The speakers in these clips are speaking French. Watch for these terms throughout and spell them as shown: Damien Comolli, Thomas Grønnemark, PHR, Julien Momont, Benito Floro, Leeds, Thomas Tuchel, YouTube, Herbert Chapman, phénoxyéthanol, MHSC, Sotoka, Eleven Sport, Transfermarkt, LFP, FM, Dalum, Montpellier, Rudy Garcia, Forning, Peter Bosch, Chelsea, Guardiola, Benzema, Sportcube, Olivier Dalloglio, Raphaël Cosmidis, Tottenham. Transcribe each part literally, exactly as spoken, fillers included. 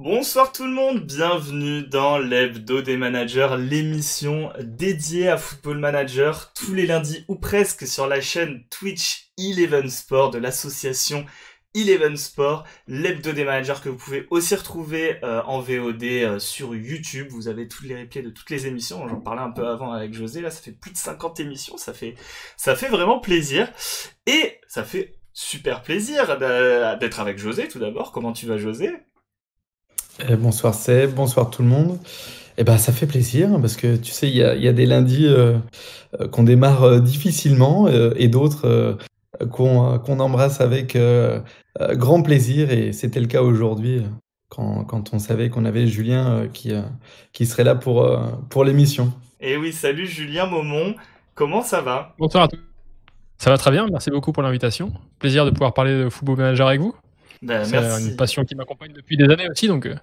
Bonsoir tout le monde, bienvenue dans l'Hebdo des managers, l'émission dédiée à Football Manager tous les lundis ou presque sur la chaîne Twitch Eleven Sport de l'association Eleven Sport, l'Hebdo des managers que vous pouvez aussi retrouver euh, en V O D euh, sur YouTube. Vous avez toutes les replays de toutes les émissions, j'en parlais un peu avant avec José, là ça fait plus de cinquante émissions, ça fait, ça fait vraiment plaisir et ça fait super plaisir d'être avec José tout d'abord. Comment tu vas José ? Et bonsoir Seb, bonsoir tout le monde. Et ben bah, ça fait plaisir parce que tu sais il y a, y a des lundis euh, qu'on démarre euh, difficilement euh, et d'autres euh, qu'on euh, qu'on embrasse avec euh, euh, grand plaisir, et c'était le cas aujourd'hui quand, quand on savait qu'on avait Julien euh, qui, euh, qui serait là pour, euh, pour l'émission. Et oui, salut Julien Momont, comment ça va? Bonsoir à tous. Ça va très bien, merci beaucoup pour l'invitation. Plaisir de pouvoir parler de Football Manager avec vous. Ben, c'est une passion qui m'accompagne depuis des années aussi, donc euh,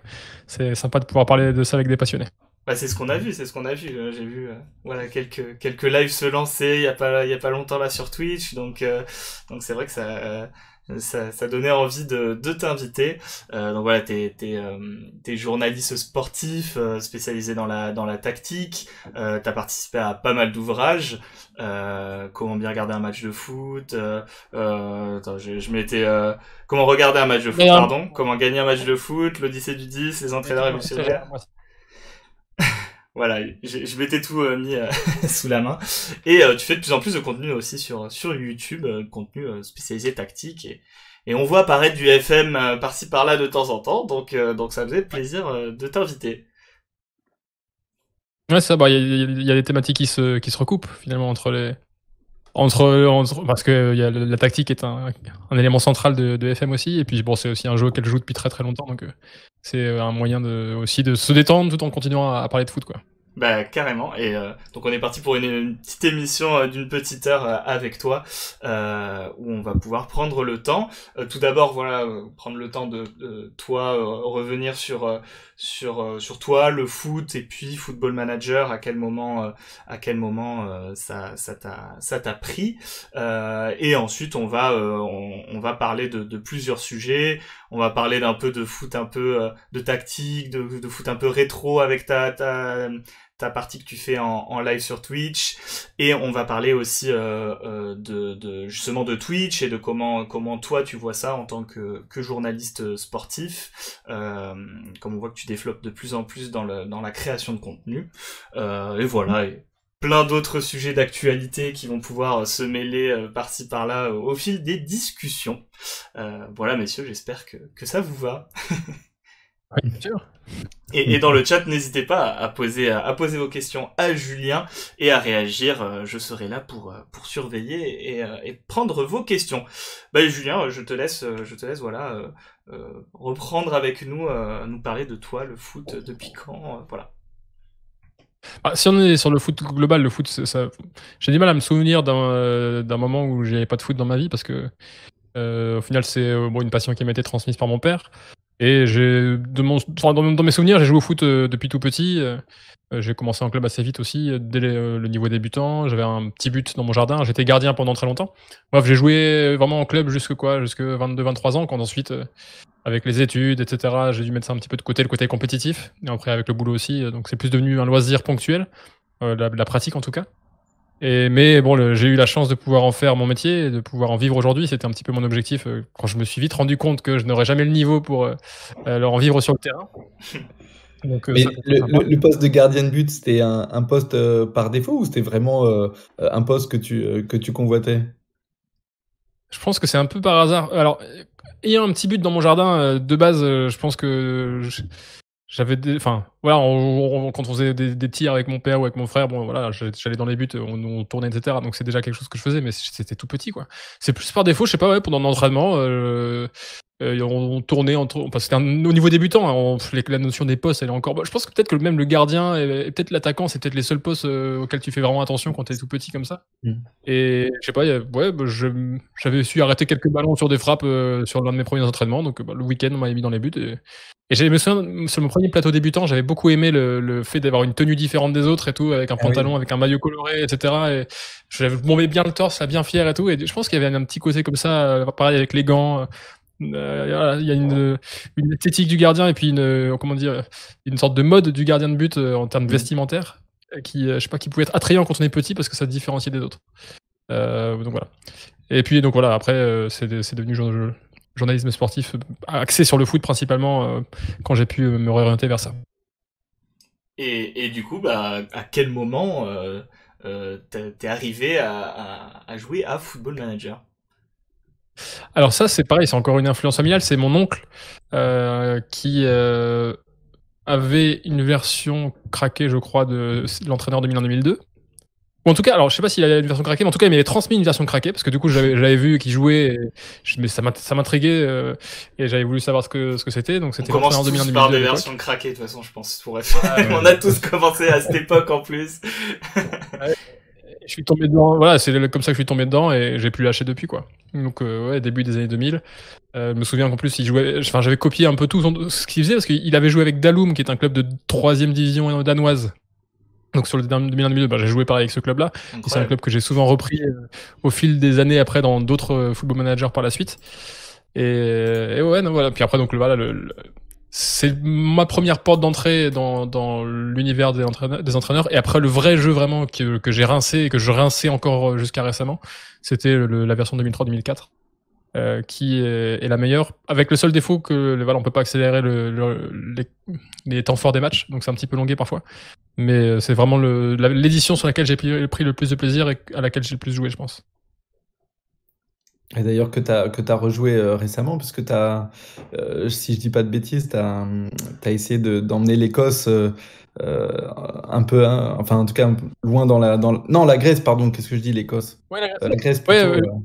c'est sympa de pouvoir parler de ça avec des passionnés. Bah, c'est ce qu'on a vu, c'est ce qu'on a vu. J'ai vu euh, voilà, quelques, quelques lives se lancer il n'y a, a pas longtemps là sur Twitch, donc euh, donc c'est vrai que ça, euh, ça, ça donnait envie de, de t'inviter. Euh, donc voilà, t'es euh, journaliste sportif euh, spécialisé dans la, dans la tactique, euh, t'as participé à pas mal d'ouvrages. Euh, comment bien regarder un match de foot, euh, euh, attends, je, je m'étais euh, comment regarder un match de foot, ouais, pardon, ouais. Comment gagner un match de foot, l'Odyssée du dix, les entraîneurs révolutionnaires. Voilà, je, je m'étais tout euh, mis euh, sous la main. Et euh, tu fais de plus en plus de contenu aussi sur, sur YouTube, euh, contenu euh, spécialisé tactique, et, et on voit apparaître du F M euh, par-ci par-là de temps en temps, donc, euh, donc ça faisait plaisir euh, de t'inviter. Ouais, ça, bah, y, y, y a des thématiques qui se, qui se recoupent finalement entre les. Entre, entre parce que y a, la tactique est un, un élément central de, de F M aussi, et puis bon, c'est aussi un jeu qu'elle joue depuis très très longtemps, donc euh, c'est un moyen de, aussi de se détendre tout en continuant à, à parler de foot, quoi. Bah carrément, et euh, donc on est parti pour une, une petite émission euh, d'une petite heure euh, avec toi, euh, où on va pouvoir prendre le temps, euh, tout d'abord voilà, euh, prendre le temps de, de toi, euh, revenir sur, euh, sur, euh, sur toi, le foot, et puis Football Manager, à quel moment, euh, à quel moment euh, ça, ça t'a, ça t'a pris, euh, et ensuite on va, euh, on, on va parler de, de plusieurs sujets. On va parler d'un peu de foot, un peu euh, de tactique, de, de foot un peu rétro avec ta, ta, ta partie que tu fais en, en live sur Twitch. Et on va parler aussi euh, euh, de, de, justement de Twitch et de comment, comment toi tu vois ça en tant que, que journaliste sportif. Euh, comme on voit que tu développes de plus en plus dans, le, dans la création de contenu. Euh, et voilà. Et plein d'autres sujets d'actualité qui vont pouvoir se mêler euh, par-ci par-là euh, au fil des discussions. Euh, voilà messieurs, j'espère que, que ça vous va. Oui, bien sûr. Et, et dans le chat, n'hésitez pas à poser, à poser vos questions à Julien et à réagir. Je serai là pour, pour surveiller et, et prendre vos questions. Bah, Julien, je te laisse, je te laisse voilà, euh, euh, reprendre avec nous, euh, nous parler de toi, le foot, depuis quand, euh, voilà. Ah, si on est sur le foot global, le foot, ça... j'ai du mal à me souvenir d'un euh, moment où j'avais pas de foot dans ma vie, parce que euh, au final c'est euh, bon, une passion qui m'a été transmise par mon père, et j'ai de mon... enfin, dans, dans mes souvenirs j'ai joué au foot euh, depuis tout petit. Euh, j'ai commencé en club assez vite aussi, euh, dès les, euh, le niveau débutant. J'avais un petit but dans mon jardin, j'étais gardien pendant très longtemps. Bref, j'ai joué vraiment en club jusque quoi, jusque vingt-deux vingt-trois ans, quand ensuite euh, avec les études, et cetera, j'ai dû mettre ça un petit peu de côté, le côté compétitif, et après avec le boulot aussi, donc c'est plus devenu un loisir ponctuel, euh, la, la pratique en tout cas. Et, mais bon, j'ai eu la chance de pouvoir en faire mon métier, et de pouvoir en vivre aujourd'hui, c'était un petit peu mon objectif, euh, quand je me suis vite rendu compte que je n'aurais jamais le niveau pour euh, leur en vivre sur le terrain. Donc, mais ça, le, le poste de gardien de but, c'était un, un poste euh, par défaut, ou c'était vraiment euh, un poste que tu, euh, que tu convoitais? Je pense que c'est un peu par hasard. Alors, ayant un petit but dans mon jardin, de base, je pense que j'avais des... Enfin, voilà, on, on, quand on faisait des, des tirs avec mon père ou avec mon frère, bon, voilà, j'allais dans les buts, on, on tournait, et cetera. Donc c'est déjà quelque chose que je faisais, mais c'était tout petit, quoi. C'est plus par défaut, je sais pas, ouais, pendant l'entraînement, euh, Euh, on tournait entre, enfin, c'était un... au niveau débutant, hein, on... la notion des postes, elle est encore. Je pense que peut-être que même le gardien et, et peut-être l'attaquant, c'est peut-être les seuls postes euh, auxquels tu fais vraiment attention quand t'es tout petit comme ça. Mmh. Et je sais pas, a... ouais, bah, je... j'avais su arrêter quelques ballons sur des frappes euh, sur l'un de mes premiers entraînements. Donc bah, le week-end, on m'avait mis dans les buts. Et, et j'avais souviens, sur mon premier plateau débutant, j'avais beaucoup aimé le, le fait d'avoir une tenue différente des autres et tout, avec un ah, pantalon, oui. avec un maillot coloré, et cetera. Et je m'en bien le torse, là, bien fier et tout. Et je pense qu'il y avait un petit côté comme ça, pareil avec les gants. Il euh, y a une, une esthétique du gardien et puis une, comment dire, une sorte de mode du gardien de but en termes mmh. vestimentaires qui, je sais pas, qui pouvait être attrayant quand on est petit parce que ça différenciait des autres. Euh, donc voilà. Et puis donc voilà, après c'est devenu jour, journalisme sportif axé sur le foot principalement quand j'ai pu me réorienter vers ça. Et, et du coup, bah, à quel moment euh, euh, t'es arrivé à, à, à jouer à Football Manager ? Alors ça c'est pareil, c'est encore une influence familiale, c'est mon oncle euh, qui euh, avait une version craquée je crois de l'entraîneur deux mille un deux mille deux. En tout cas, alors je sais pas s'il avait une version craquée, mais en tout cas il m'avait transmis une version craquée parce que du coup j'avais vu qu'il jouait, et je, mais ça m'intriguait euh, et j'avais voulu savoir ce que ce que c'était. Donc c'était l'entraîneur deux mille un deux mille deux. On commence tous par des versions craquées de toute façon, je pense. Pour F un. On a tous commencé à cette époque en plus. Je suis tombé dedans, voilà, c'est comme ça que je suis tombé dedans et j'ai pu lâcher depuis quoi. Donc euh, ouais, début des années deux mille. Euh, je me souviens qu'en plus il jouait, enfin j'avais copié un peu tout son, ce qu'il faisait parce qu'il avait joué avec Dalum qui est un club de troisième division danoise. Donc sur le deux mille un deux mille deux, ben, j'ai joué pareil avec ce club-là. C'est un club que j'ai souvent repris euh, au fil des années après dans d'autres euh, Football Managers par la suite. Et, et ouais, non, voilà. Puis après donc voilà le, le c'est ma première porte d'entrée dans, dans l'univers des entraîneurs, des entraîneurs. Et après, le vrai jeu vraiment que, que j'ai rincé et que je rinçais encore jusqu'à récemment, c'était la version deux mille trois deux mille quatre, euh, qui est, est la meilleure, avec le seul défaut que voilà, on peut pas accélérer le, le, les, les temps forts des matchs, donc c'est un petit peu longué parfois. Mais c'est vraiment l'édition la, sur laquelle j'ai pris le plus de plaisir et à laquelle j'ai le plus joué, je pense. Et d'ailleurs que tu as que tu as rejoué euh, récemment, parce que tu as, euh, si je dis pas de bêtises, tu as, tu as essayé de, d'emmener l'Écosse euh, euh, un peu, hein, enfin en tout cas un peu loin dans la... Dans la... Non, la Grèce, pardon, qu'est-ce que je dis, l'Écosse ouais, la Grèce, euh, la Grèce plutôt, ouais, ouais. Euh...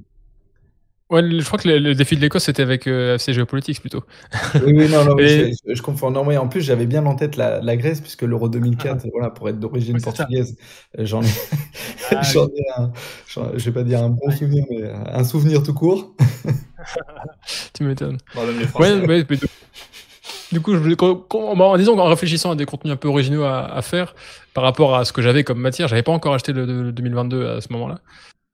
Ouais, je crois que le, le défi de l'Écosse c'était avec euh, F C Géopolitics plutôt. Oui, oui, non, non, et... je, je confonds. Non, mais en plus j'avais bien en tête la, la Grèce puisque l'Euro deux mille quatre, ah, voilà, pour être d'origine oui, portugaise, j'en ai, ah, j'en ai un, je vais pas dire un bon souvenir, mais un souvenir tout court. Tu m'étonnes. Bon, ouais, ouais, mais... Du coup, je, en, disons, en réfléchissant à des contenus un peu originaux à, à faire par rapport à ce que j'avais comme matière, j'avais pas encore acheté le, le deux mille vingt-deux à ce moment-là.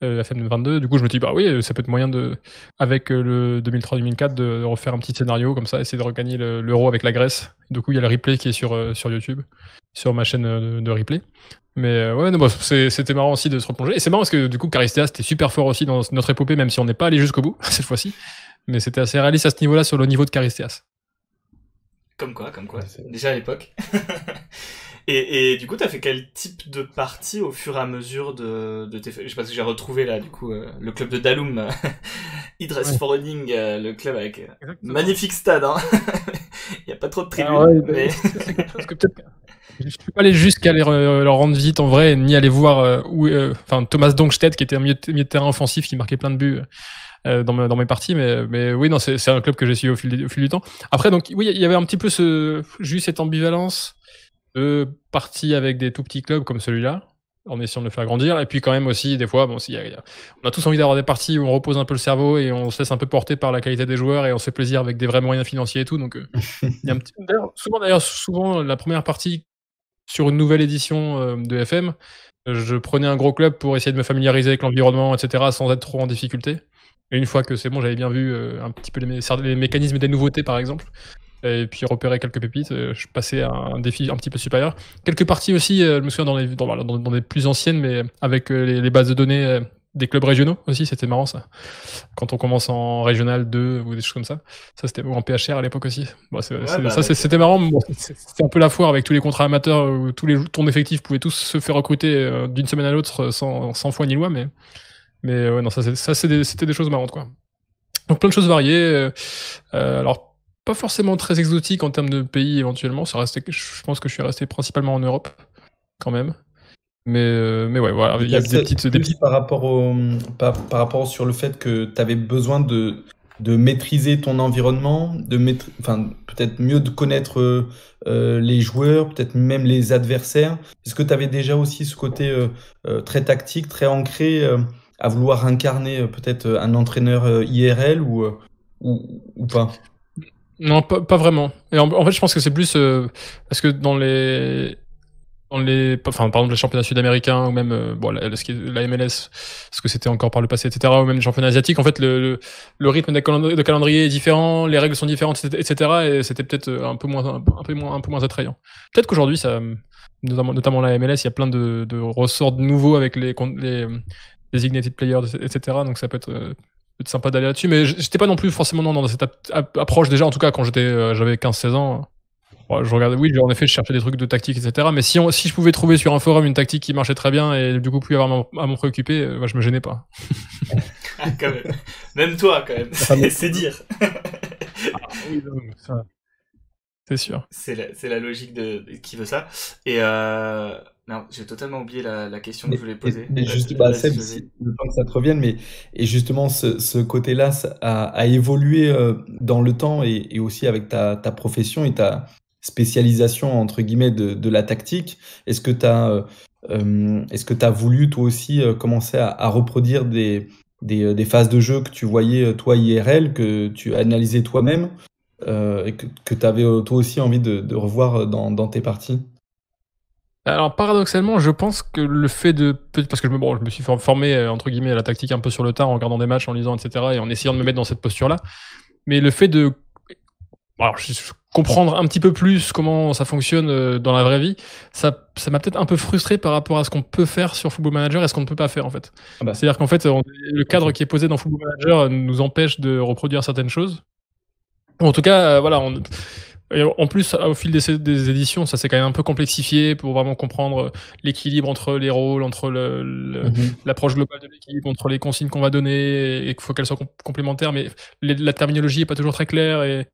Euh, F M vingt-deux, du coup je me dis bah oui ça peut être moyen de avec euh, le deux mille trois deux mille quatre de refaire un petit scénario comme ça, essayer de regagner l'euro le, avec la Grèce. Du coup il y a le replay qui est sur, euh, sur YouTube, sur ma chaîne euh, de replay. Mais euh, ouais bon, c'était marrant aussi de se replonger. Et c'est marrant parce que du coup Charisteas c'était super fort aussi dans notre épopée, même si on n'est pas allé jusqu'au bout cette fois-ci, mais c'était assez réaliste à ce niveau-là sur le niveau de Charisteas. Comme quoi, comme quoi, ouais, déjà à l'époque. Et, et du coup, t'as fait quel type de partie au fur et à mesure de, de tes... Je sais pas si j'ai retrouvé là, du coup, euh, le club de Dalum, euh, Idress ouais. Forning, euh, le club avec euh, magnifique stade. Hein. Il n'y a pas trop de tribunes. Ah ouais, mais... c'est quelque chose que peut-être... Je ne suis pas allé jusqu'à euh, leur rendre visite en vrai, ni aller voir euh, où, euh, Thomas Donksted, qui était un milieu de terrain offensif, qui marquait plein de buts. Euh. Dans mes, dans mes parties, mais, mais oui, non, c'est un club que j'ai suivi au fil, au fil du temps. Après, donc, oui, il y avait un petit peu ce, juste cette ambivalence de partie avec des tout petits clubs comme celui-là, en essayant de le faire grandir. Et puis, quand même, aussi, des fois, bon, si, y a, y a, on a tous envie d'avoir des parties où on repose un peu le cerveau et on se laisse un peu porter par la qualité des joueurs et on se fait plaisir avec des vrais moyens financiers et tout. Donc, euh, y a un petit, souvent, d'ailleurs, souvent, la première partie sur une nouvelle édition euh, de F M, je prenais un gros club pour essayer de me familiariser avec l'environnement, et cetera, sans être trop en difficulté. Et une fois que c'est bon, j'avais bien vu euh, un petit peu les, mé les mécanismes des nouveautés, par exemple, et puis repérer quelques pépites, euh, je passais à un défi un petit peu supérieur. Quelques parties aussi, euh, je me souviens, dans les, dans, dans, dans les plus anciennes, mais avec euh, les, les bases de données euh, des clubs régionaux aussi, c'était marrant ça. Quand on commence en Régional deux ou des choses comme ça, ça c'était en P H R à l'époque aussi. Bon, ouais, bah, ça c'était marrant, bon, c'était un peu la foire avec tous les contrats amateurs, où tous les, ton effectif pouvait tous se faire recruter euh, d'une semaine à l'autre sans, sans foi ni loi, mais... Mais ouais, non, ça, c'était des, des choses marrantes, quoi. Donc, plein de choses variées. Euh, alors, pas forcément très exotiques en termes de pays, éventuellement. Ça restait, je pense que je suis resté principalement en Europe, quand même. Mais, euh, mais ouais, voilà. Il y a des petites... Des petites... Par rapport au, par, par rapport sur le fait que tu avais besoin de, de maîtriser ton environnement, de maîtr... enfin, peut-être mieux de connaître euh, euh, les joueurs, peut-être même les adversaires. Est-ce que tu avais déjà aussi ce côté euh, euh, très tactique, très ancré, euh, à vouloir incarner euh, peut-être un entraîneur euh, I R L ou, euh, ou, ou pas ? Non, pas, pas vraiment. Et en, en fait, je pense que c'est plus euh, parce que dans les... Dans les, enfin, par exemple, les championnats sud-américains ou même euh, bon, la, la M L S, parce que c'était encore par le passé, et cetera, ou même les championnats asiatiques, en fait, le, le, le rythme de calendrier, de calendrier est différent, les règles sont différentes, et cetera, et c'était peut-être un peu moins, un, un peu moins, un peu moins attrayant. Peut-être qu'aujourd'hui, ça, notamment, notamment la M L S, il y a plein de, de ressorts nouveaux avec les, les, les Ignited Players, et cetera, donc ça peut être euh, peut-être sympa d'aller là-dessus, mais j'étais pas non plus forcément non, dans cette approche déjà, en tout cas, quand j'étais, euh, j'avais quinze seize ans. Je regardais, oui, en effet, je cherchais des trucs de tactique, et cetera. Mais si, on, si je pouvais trouver sur un forum une tactique qui marchait très bien et du coup plus avoir à m'en préoccuper, bah, je me gênais pas. Ah, quand même. Même toi, quand même. C'est dire. Ah, oui, c'est sûr. C'est la, la logique de, de qui veut ça. Et euh, non, j'ai totalement oublié la, la question mais, que je voulais poser. Mais juste, bah, Seb, si je pense que ça te revienne, mais et justement, ce, ce côté-là a, a évolué dans le temps et, et aussi avec ta, ta profession et ta spécialisation entre guillemets de, de la tactique. Est-ce que tu as euh, est-ce que tu as voulu toi aussi euh, commencer à, à reproduire des, des des phases de jeu que tu voyais toi I R L, que tu analysais toi-même euh, et que, que tu avais toi aussi envie de, de revoir dans, dans tes parties? Alors paradoxalement, je pense que le fait de... Parce que je me, bon, je me suis formé entre guillemets à la tactique un peu sur le tard, en regardant des matchs, en lisant, et cetera, et en essayant de me mettre dans cette posture-là. Mais le fait de... Alors, je, je comprendre un petit peu plus comment ça fonctionne dans la vraie vie, ça ça m'a peut-être un peu frustré par rapport à ce qu'on peut faire sur Football Manager et ce qu'on ne peut pas faire, en fait. Ah bah. C'est-à-dire qu'en fait, on, le cadre qui est posé dans Football Manager nous empêche de reproduire certaines choses. En tout cas, euh, voilà. On, et en plus, au fil des, des éditions, ça s'est quand même un peu complexifié pour vraiment comprendre l'équilibre entre les rôles, entre l'approche mm-hmm. globale de l'équipe, entre les consignes qu'on va donner, et qu'il faut qu'elles soient complémentaires. Mais les, la terminologie n'est pas toujours très claire, et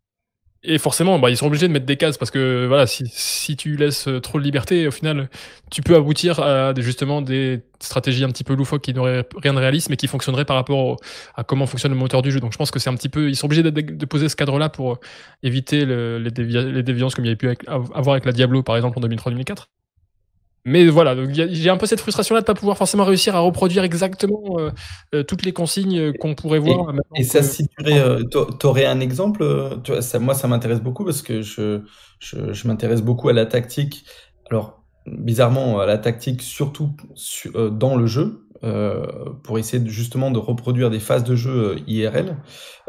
Et forcément, bah, ils sont obligés de mettre des cases parce que voilà, si, si tu laisses trop de liberté, au final, tu peux aboutir à justement des stratégies un petit peu loufoques qui n'auraient rien de réaliste, mais qui fonctionneraient par rapport au, à comment fonctionne le moteur du jeu. Donc, je pense que c'est un petit peu, ils sont obligés de, de poser ce cadre-là pour éviter le, les, dévi les déviances comme il y avait pu avec, avoir avec la Diablo, par exemple, en deux mille trois deux mille quatre. Mais voilà, j'ai un peu cette frustration-là de ne pas pouvoir forcément réussir à reproduire exactement euh, euh, toutes les consignes qu'on pourrait voir. Et, et ça, que... si tu euh, aurais un exemple, tu vois, ça, moi, ça m'intéresse beaucoup parce que je, je, je m'intéresse beaucoup à la tactique. Alors, bizarrement, à la tactique, surtout su, euh, dans le jeu, euh, pour essayer de, justement de reproduire des phases de jeu euh, I R L.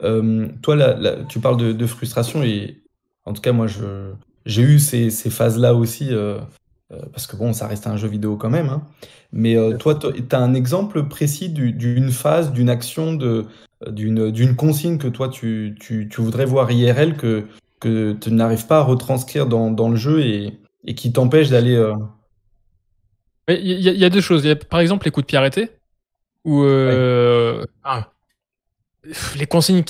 Euh, toi, là, là, tu parles de, de frustration et en tout cas, moi, j'ai eu ces, ces phases-là aussi. Euh, Parce que bon, ça reste un jeu vidéo quand même. Hein. Mais euh, toi, tu as un exemple précis d'une phase, d'une action, d'une consigne que toi, tu, tu, tu voudrais voir I R L, que, que tu n'arrives pas à retranscrire dans, dans le jeu et, et qui t'empêche d'aller... Euh... Il y, y a deux choses. Il y a, par exemple, les coups de pied arrêtés. Ou euh, ouais. ah, les consignes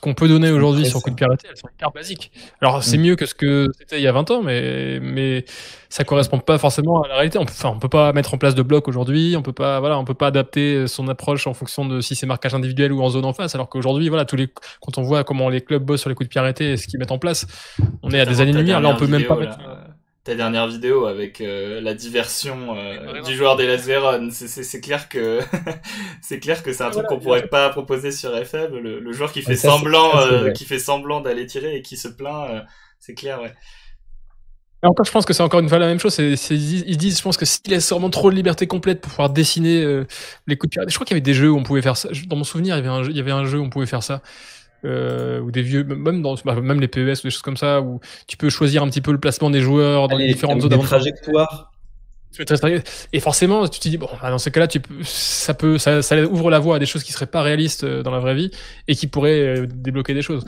qu'on qu peut donner aujourd'hui sur coups de pied arrêtés, elles sont hyper basiques. Alors, mmh. c'est mieux que ce que c'était il y a vingt ans, mais... mais... ça correspond pas forcément à la réalité. Enfin, on peut pas mettre en place de bloc aujourd'hui. On peut pas, voilà, on peut pas adapter son approche en fonction de si c'est marquage individuel ou en zone en face. Alors qu'aujourd'hui, voilà, tous les, quand on voit comment les clubs bossent sur les coups de pied arrêtés et ce qu'ils mettent en place, on est à des années-lumière. Là, on peut vidéo, même pas. Là, mettre... Ta dernière vidéo avec euh, la diversion euh, du joueur des Las Véron, c'est clair que c'est clair que c'est un truc qu'on pourrait pas proposer sur F M. Le, le joueur qui fait ça, semblant, euh, qui fait semblant d'aller tirer et qui se plaint, euh, c'est clair, ouais. Encore, je pense que c'est encore une fois la même chose. C'est, c'est, ils disent, je pense que s'ils laissent vraiment trop de liberté complète pour pouvoir dessiner euh, les coups de pied. Je crois qu'il y avait des jeux où on pouvait faire ça. Dans mon souvenir, il y avait un jeu, il y avait un jeu où on pouvait faire ça. Euh, ou des vieux, même dans, même les P E S ou des choses comme ça, où tu peux choisir un petit peu le placement des joueurs dans Allez, les différentes zones. Des trajectoires. Et forcément, tu te dis, bon, dans ce cas-là, tu peux, ça peut, ça, ça ouvre la voie à des choses qui seraient pas réalistes dans la vraie vie et qui pourraient débloquer des choses.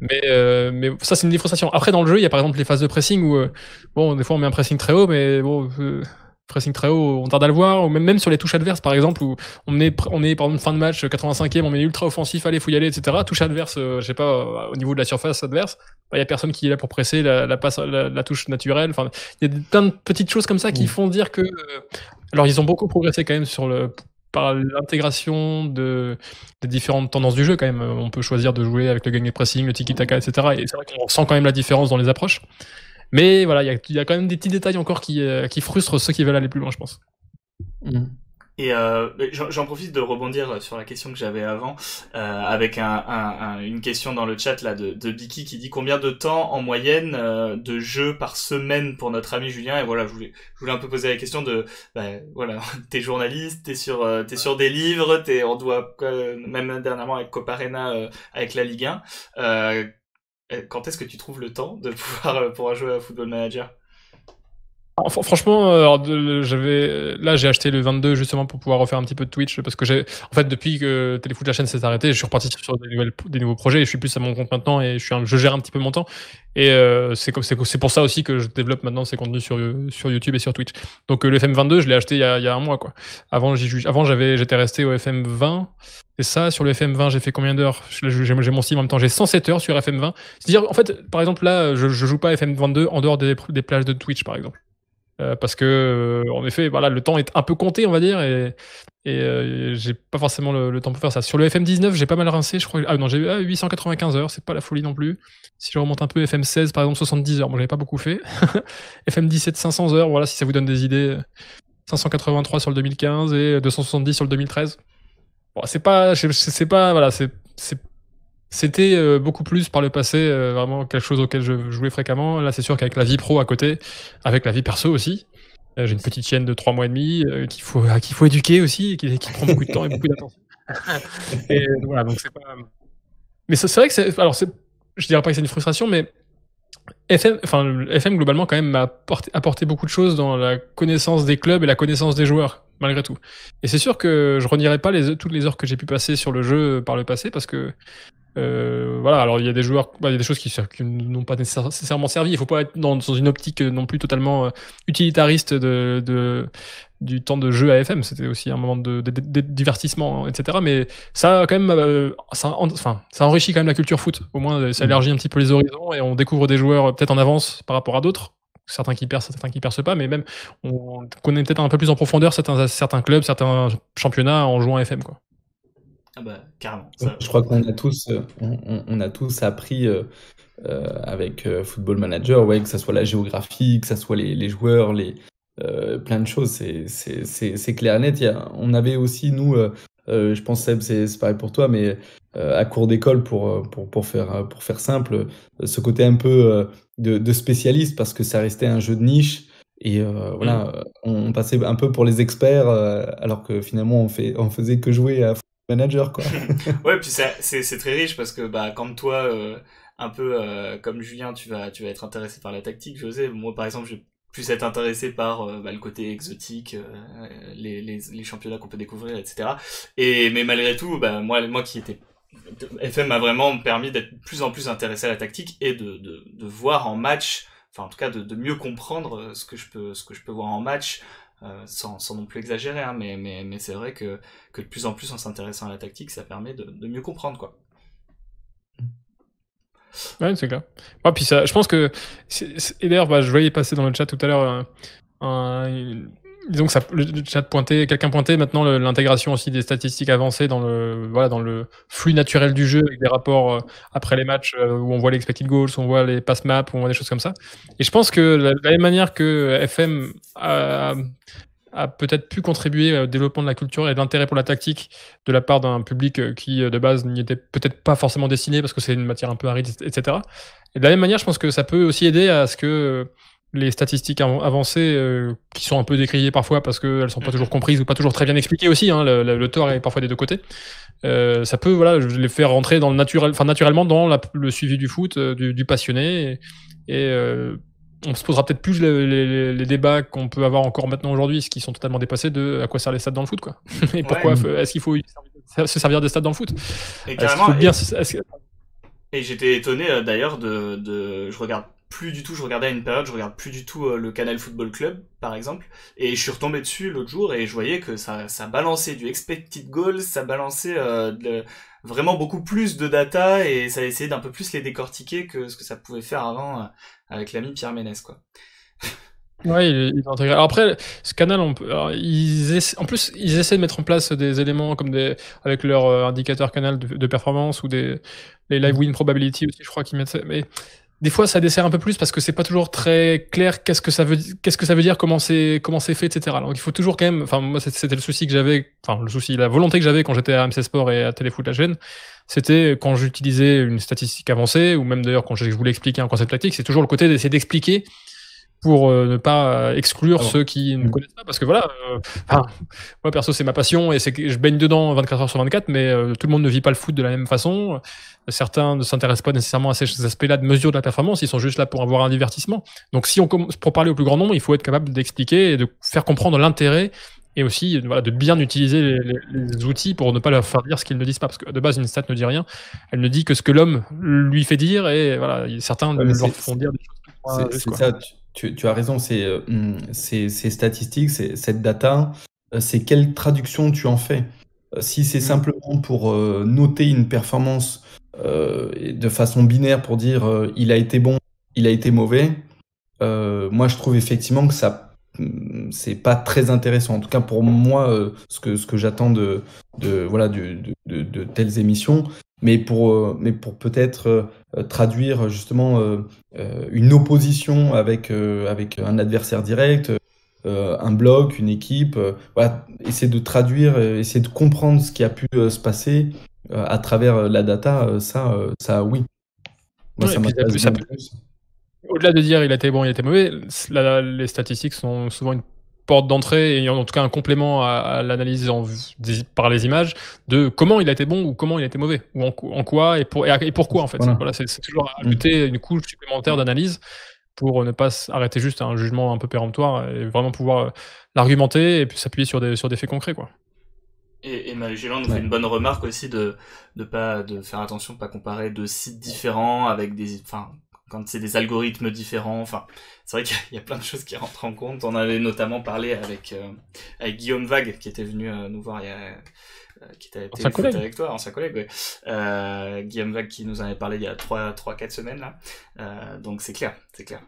Mais, euh, mais ça, c'est une frustration. Après, dans le jeu, il y a par exemple les phases de pressing où, euh, bon, des fois, on met un pressing très haut, mais bon, euh, pressing très haut, on tarde à le voir. Ou même, même sur les touches adverses, par exemple, où on est, on est par exemple, fin de match, quatre-vingt-cinquième, on met ultra offensif, allez, faut y aller, et cetera. Touche adverse, euh, je sais pas, euh, au niveau de la surface adverse, il bah, y a personne qui est là pour presser la, la passe, la, la touche naturelle. Enfin, il y a plein de petites choses comme ça qui font dire que. Euh, alors, ils ont beaucoup progressé quand même sur le. par l'intégration de, des différentes tendances du jeu quand même. On peut choisir de jouer avec le gagné pressing, le tiki-taka, et cetera. Et c'est vrai qu'on sent quand même la différence dans les approches. Mais voilà, il y, y a quand même des petits détails encore qui, qui frustrent ceux qui veulent aller plus loin, je pense. Mmh. Et euh, j'en profite de rebondir sur la question que j'avais avant, euh, avec un, un, un, une question dans le chat là de, de Biki qui dit combien de temps en moyenne euh, de jeu par semaine pour notre ami Julien. Et voilà, je voulais, je voulais un peu poser la question de, ben, voilà, t'es journaliste, t'es sur, euh, t'es sur des livres, t'es, on doit euh, même dernièrement avec Coparena, euh, avec la Ligue un. Euh, quand est-ce que tu trouves le temps de pouvoir euh, pouvoir jouer à Football Manager? Franchement, alors de, j'avais, là j'ai acheté le vingt-deux justement pour pouvoir refaire un petit peu de Twitch parce que j'ai, en fait, depuis que Téléfoot la chaîne s'est arrêtée, je suis reparti sur des, nouvelles, des nouveaux projets. Et je suis plus à mon compte maintenant et je, suis un, je gère un petit peu mon temps. Et euh, c'est, c'est, c'est pour ça aussi que je développe maintenant ces contenus sur, sur YouTube et sur Twitch. Donc euh, le F M vingt-deux, je l'ai acheté il y a, il y a un mois, quoi. Avant, j'y, avant j'avais, j'étais resté au F M vingt. Et ça, sur le F M vingt, j'ai fait combien d'heures? J'ai, j'ai mon stream en même temps, j'ai cent sept heures sur F M vingt. C'est-à-dire, en fait, par exemple, là, je, je joue pas F M vingt-deux en dehors des, des plages de Twitch, par exemple. Euh, parce que, euh, en effet, voilà, le temps est un peu compté, on va dire, et, et euh, j'ai pas forcément le, le temps pour faire ça. Sur le F M dix-neuf, j'ai pas mal rincé, je crois. Ah non, j'ai eu ah, huit cent quatre-vingt-quinze heures, c'est pas la folie non plus. Si je remonte un peu, F M seize, par exemple, soixante-dix heures, moi bon, j'avais pas beaucoup fait. F M dix-sept, cinq cents heures, voilà, si ça vous donne des idées. cinq cent quatre-vingt-trois sur le deux mille quinze et deux cent soixante-dix sur le deux mille treize. Bon, c'est pas, c'est, c'est pas, voilà, c'est, c'est, c'était euh, beaucoup plus par le passé, euh, vraiment quelque chose auquel je jouais fréquemment. Là, c'est sûr qu'avec la vie pro à côté, avec la vie perso aussi, euh, j'ai une petite chienne de trois mois et demi euh, qu'il faut, euh, qu'il faut éduquer aussi, et qui, qui prend beaucoup de temps et beaucoup d'attention. Et voilà, donc c'est pas. Mais c'est, c'est vrai que c'est, alors c'est, je dirais pas que c'est une frustration, mais F M, enfin F M globalement quand même m'a apporté, apporté beaucoup de choses dans la connaissance des clubs et la connaissance des joueurs, malgré tout. Et c'est sûr que je renierai pas les, toutes les heures que j'ai pu passer sur le jeu par le passé, parce que euh, voilà, alors il y a des joueurs, bah, il y a des choses qui, qui n'ont pas nécessairement servi. Il faut pas être dans, dans une optique non plus totalement utilitariste de, de du temps de jeu à F M. C'était aussi un moment de, de, de divertissement, et cetera. Mais ça, quand même, euh, ça, en, enfin, ça enrichit quand même la culture foot. Au moins, ça élargit un petit peu les horizons et on découvre des joueurs peut-être en avance par rapport à d'autres. Certains qui percent, certains qui percent pas, mais même on connaît peut-être un peu plus en profondeur certains, certains clubs, certains championnats en jouant à F M, quoi. Ah bah, carrément. Ça... Je crois qu'on a tous, on, on a tous appris euh, euh, avec Football Manager, ouais, que ça soit la géographie, que ça soit les, les joueurs, les euh, plein de choses. C'est, c'est, c'est, c'est clair et net. Il y a, on avait aussi nous, euh, euh, je pense Seb, c'est, c'est pareil pour toi, mais euh, à cours d'école pour pour pour faire pour faire simple, ce côté un peu euh, de, de spécialiste parce que ça restait un jeu de niche. Et euh, voilà, on passait un peu pour les experts, euh, alors que finalement on fait, on faisait que jouer à Manager, quoi. Ouais, puis ça, c'est, c'est très riche parce que bah comme toi euh, un peu euh, comme Julien, tu vas tu vas être intéressé par la tactique, je sais. Moi par exemple, je vais plus être intéressé par euh, bah, le côté exotique, euh, les, les les championnats qu'on peut découvrir, et cetera. Et mais malgré tout, bah moi moi qui étais F M m'a vraiment permis d'être de plus en plus intéressé à la tactique et de de, de voir en match, enfin en tout cas de, de mieux comprendre ce que je peux ce que je peux voir en match. Euh, sans, sans non plus exagérer, hein, mais, mais, mais c'est vrai que, que de plus en plus en s'intéressant à la tactique, ça permet de, de mieux comprendre, quoi. Ouais, c'est clair. Ah, puis ça, je pense que. C'est, c'est, et d'ailleurs, bah, je voyais passer dans le chat tout à l'heure un. un une... Disons que ça, le chat pointait, quelqu'un pointait maintenant le, l'intégration aussi des statistiques avancées dans le, voilà, dans le flux naturel du jeu avec des rapports euh, après les matchs euh, où on voit les expected goals, on voit les pass maps, on voit des choses comme ça. Et je pense que la, la même manière que F M a, a peut-être pu contribuer au développement de la culture et de l'intérêt pour la tactique de la part d'un public qui, de base, n'y était peut-être pas forcément destiné parce que c'est une matière un peu aride, et cetera. Et de la même manière, je pense que ça peut aussi aider à ce que les statistiques avancées euh, qui sont un peu décriées parfois parce qu'elles sont pas toujours comprises ou pas toujours très bien expliquées aussi, hein, le, le, le tort est parfois des deux côtés, euh, ça peut voilà, les faire rentrer dans le naturel, enfin naturellement dans la, le suivi du foot, euh, du, du passionné, et, et euh, on se posera peut-être plus les, les, les débats qu'on peut avoir encore maintenant aujourd'hui, ce qui sont totalement dépassés de à quoi servent les stats dans le foot, quoi. Et ouais, pourquoi est-ce qu'il faut se servir des stats dans le foot, et carrément, est-ce qu'il faut bien, et... et j'étais étonné euh, d'ailleurs de, de je regarde plus du tout, je regardais à une période, je regarde plus du tout euh, le Canal Football Club, par exemple, et je suis retombé dessus l'autre jour, et je voyais que ça, ça balançait du expected goals, ça balançait euh, de, vraiment beaucoup plus de data, et ça essayait d'un peu plus les décortiquer que ce que ça pouvait faire avant euh, avec l'ami Pierre Ménès, quoi. Ouais, il est intégré. Alors après, ce canal, on peut, alors, ils essa- en plus, ils essaient de mettre en place des éléments comme des, avec leur euh, indicateur canal de, de performance ou des les live win probability aussi, je crois qu'ils mettent ça. Mais des fois, ça dessert un peu plus parce que c'est pas toujours très clair qu'est-ce que ça veut, di- qu'est-ce que ça veut dire, comment c'est, comment c'est fait, et cetera. Donc il faut toujours quand même. Enfin, moi, c'est- c'était le souci que j'avais, enfin le souci, la volonté que j'avais quand j'étais à M C Sport et à Téléfoot la chaîne, c'était quand j'utilisais une statistique avancée ou même d'ailleurs quand je voulais expliquer un concept tactique, c'est toujours le côté d'essayer d'expliquer pour euh, ne pas exclure ah bon. ceux qui ne connaissent pas, parce que voilà, euh, enfin, moi perso c'est ma passion et c'est que je baigne dedans vingt-quatre heures sur vingt-quatre, mais euh, tout le monde ne vit pas le foot de la même façon. Certains ne s'intéressent pas nécessairement à ces aspects-là de mesure de la performance, ils sont juste là pour avoir un divertissement. Donc si on commence pour parler au plus grand nombre, il faut être capable d'expliquer et de faire comprendre l'intérêt, et aussi voilà, de bien utiliser les, les, les outils pour ne pas leur faire dire ce qu'ils ne disent pas, parce que de base une stat ne dit rien, elle ne dit que ce que l'homme lui fait dire, et voilà, certains ouais, leur font dire des choses. C'est, juste, c'est ça, tu... Tu, tu as raison, c'est, euh, c'est, ces statistiques, c'est, cette data, c'est quelle traduction tu en fais. Si c'est simplement pour euh, noter une performance euh, de façon binaire pour dire euh, il a été bon, il a été mauvais, euh, moi je trouve effectivement que ça, c'est pas très intéressant. En tout cas pour moi, euh, ce que, ce que j'attends de, de, voilà, de, de, de, de telles émissions. Mais pour, mais pour peut-être euh, traduire justement euh, euh, une opposition avec, euh, avec un adversaire direct, euh, un bloc, une équipe, euh, voilà, essayer de traduire, euh, essayer de comprendre ce qui a pu euh, se passer euh, à travers euh, la data, euh, ça, euh, ça oui. Moi, ouais, ça m'intéresse ça peut, plus. Au-delà de dire il a été bon, il a été mauvais, la, la, les statistiques sont souvent une porte d'entrée et en tout cas un complément à, à l'analyse en, des, par les images de comment il a été bon ou comment il a été mauvais ou en, en quoi et, pour, et, et pourquoi en fait. Voilà. Voilà, c'est, c'est toujours ajouter une couche supplémentaire d'analyse pour ne pas arrêter juste à un jugement un peu péremptoire et vraiment pouvoir l'argumenter et puis s'appuyer sur des, sur des faits concrets, quoi. Et, et Magellan nous ouais. fait une bonne remarque aussi de, de, pas, de faire attention de ne pas comparer deux sites différents avec des... Enfin, quand c'est des algorithmes différents, enfin, c'est vrai qu'il y a plein de choses qui rentrent en compte. On avait notamment parlé avec, euh, avec Guillaume Vague, qui était venu euh, nous voir, il y a, euh, qui était avec toi, ancien collègue, ouais. euh, Guillaume Vague qui nous en avait parlé il y a trois quatre semaines, là. Euh, donc c'est clair, c'est clair.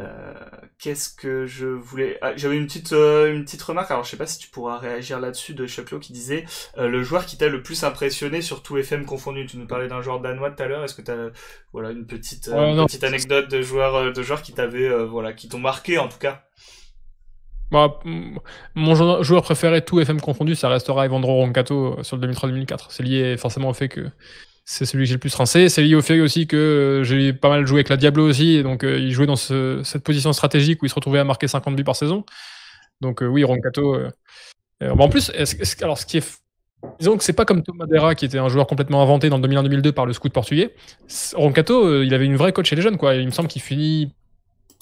Euh, qu'est-ce que je voulais ah, j'avais une petite euh, une petite remarque, alors je sais pas si tu pourras réagir là-dessus, de Choclo qui disait euh, le joueur qui t'a le plus impressionné sur tout F M confondu. Tu nous parlais d'un joueur danois tout à l'heure, est-ce que t'as voilà une petite euh, euh, une petite anecdote de joueur de joueur qui t'avait euh, voilà qui t'ont marqué en tout cas? Bah, mon joueur préféré tout F M confondu, ça restera Evandro Roncato sur le deux mille trois deux mille quatre. C'est lié forcément au fait que c'est celui que j'ai le plus rincé. C'est lié au fait aussi que j'ai pas mal joué avec la Diablo aussi. Et donc, euh, il jouait dans ce, cette position stratégique où il se retrouvait à marquer cinquante buts par saison. Donc, euh, oui, Roncato. Euh, euh, bah en plus, est-ce, est-ce, alors, ce qui est. Disons que c'est pas comme Thomas Dera qui était un joueur complètement inventé dans le deux mille un deux mille deux par le scout portugais. Roncato, euh, il avait une vraie coach chez les jeunes, quoi. Il me semble qu'il finit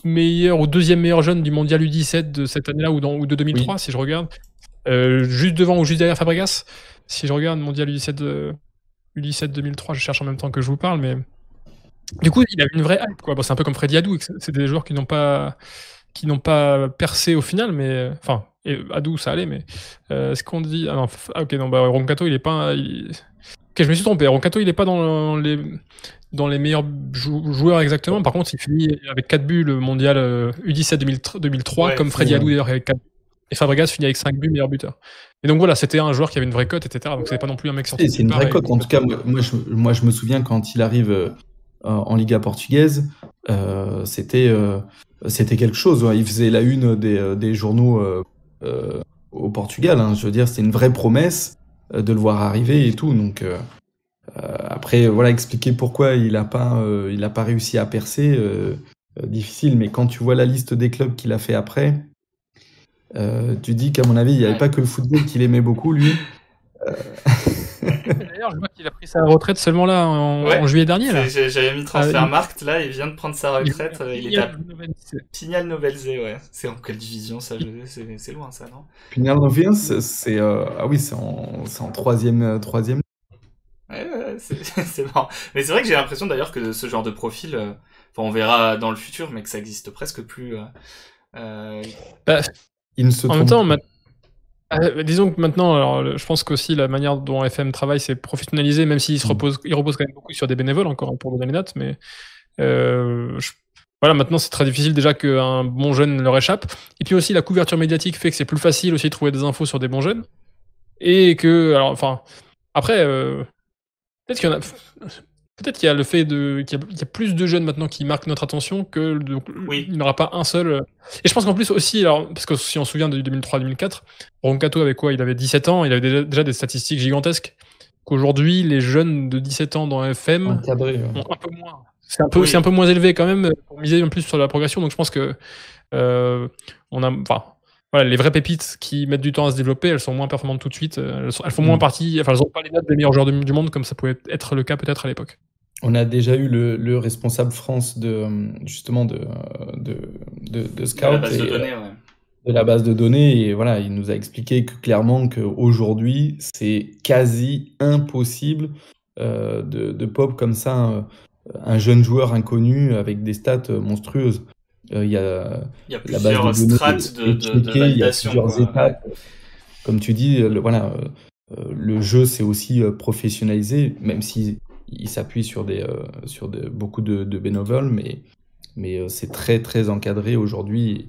meilleur ou deuxième meilleur jeune du mondial U dix-sept de cette année-là ou, dans, ou de deux mille trois, oui. Si je regarde. Euh, juste devant ou juste derrière Fabregas. Si je regarde, mondial U dix-sept. De... U dix-sept deux mille trois, je cherche en même temps que je vous parle, mais du coup, il avait une vraie hype, quoi. Bon, c'est un peu comme Freddy Adou, c'est des joueurs qui n'ont pas, qui n'ont pas percé au final, mais enfin, Adou, ça allait, mais euh, ce qu'on dit, ah non, ah, ok, non, bah, Roncato, il est pas, il... ok, je me suis trompé, Roncato, il est pas dans les, dans les meilleurs jou- joueurs exactement. Par contre, il finit avec quatre buts le mondial euh, U dix-sept deux mille trois, ouais, comme Freddy Adou d'ailleurs avec quatre buts. Et Fabregas finit avec cinq buts, meilleur buteur. Et donc voilà, c'était un joueur qui avait une vraie cote, et cetera. Donc c'est pas non plus un mec sorti. C'est une vraie cote. En tout cas, moi je, moi, je me souviens quand il arrive euh, en Liga portugaise, euh, c'était, euh, c'était quelque chose. Ouais. Il faisait la une des, des journaux euh, euh, au Portugal. Hein. Je veux dire, c'était une vraie promesse euh, de le voir arriver et tout. Donc euh, après, voilà, expliquer pourquoi il n'a pas, euh, il a pas réussi à percer, euh, euh, difficile. Mais quand tu vois la liste des clubs qu'il a fait après. Euh, tu dis qu'à mon avis, il n'y avait ouais. pas que le football qu'il aimait beaucoup, lui. Euh... D'ailleurs, je vois qu'il a pris sa retraite seulement là, en, ouais. en juillet dernier. Là. J'avais mis Transfermarkt, là, il vient de prendre sa retraite. Il, euh, il est à Pignal-Novelzé, ouais. C'est en quelle division, ça je... c'est, c'est loin, ça, non? Pignal-Novelzé, c'est, euh... ah oui, c'est en, c'est en troisième. troisième... Ouais, ouais, c'est... c'est marrant. Mais c'est vrai que j'ai l'impression, d'ailleurs, que ce genre de profil, euh... enfin, on verra dans le futur, mais que ça existe presque plus. Euh... Euh... Bah... Il ne se en même temps, ma... euh, disons que maintenant, alors, je pense qu'aussi la manière dont F M travaille, c'est professionnalisé, même s'il se repose, il repose quand même beaucoup sur des bénévoles encore pour donner les notes, mais euh, je Voilà, maintenant c'est très difficile déjà qu'un bon jeune leur échappe. Et puis aussi la couverture médiatique fait que c'est plus facile aussi de trouver des infos sur des bons jeunes. Et que, alors, enfin, après, euh, peut-être qu'il y en a, peut-être qu'il y a le fait de, qu'il y a, qu'il y a plus de jeunes maintenant qui marquent notre attention que de, oui. Il n'y aura pas un seul. Et je pense qu'en plus aussi, alors, parce que si on se souvient de deux mille trois deux mille quatre, Roncato avait quoi? Il avait dix-sept ans, il avait déjà, déjà des statistiques gigantesques. Qu'aujourd'hui, les jeunes de dix-sept ans dans F M encadré, ouais. Ont un peu moins. C'est un, peu, oui. C'est un peu moins élevé quand même, pour miser en plus sur la progression. Donc je pense que euh, on a, enfin, voilà, les vraies pépites qui mettent du temps à se développer, elles sont moins performantes tout de suite. Elles, sont, elles font moins partie, enfin, elles n'ont pas les notes des meilleurs joueurs du monde comme ça pouvait être le cas peut-être à l'époque. On a déjà eu le, le responsable France de, justement de, de, de, de Scout. De la base et, de données, ouais. De la base de données, et voilà, il nous a expliqué que, clairement qu'aujourd'hui, c'est quasi impossible euh, de, de pop comme ça. Un, un jeune joueur inconnu avec des stats monstrueuses. Euh, y a, il y a plusieurs la base de strates de, de, de validation. Il y a plusieurs quoi. Étapes. Comme tu dis, le, voilà, euh, le jeu s'est aussi professionnalisé, même s'il il s'appuie sur, des, euh, sur des, beaucoup de, de bénévoles, mais, mais euh, c'est très, très encadré aujourd'hui.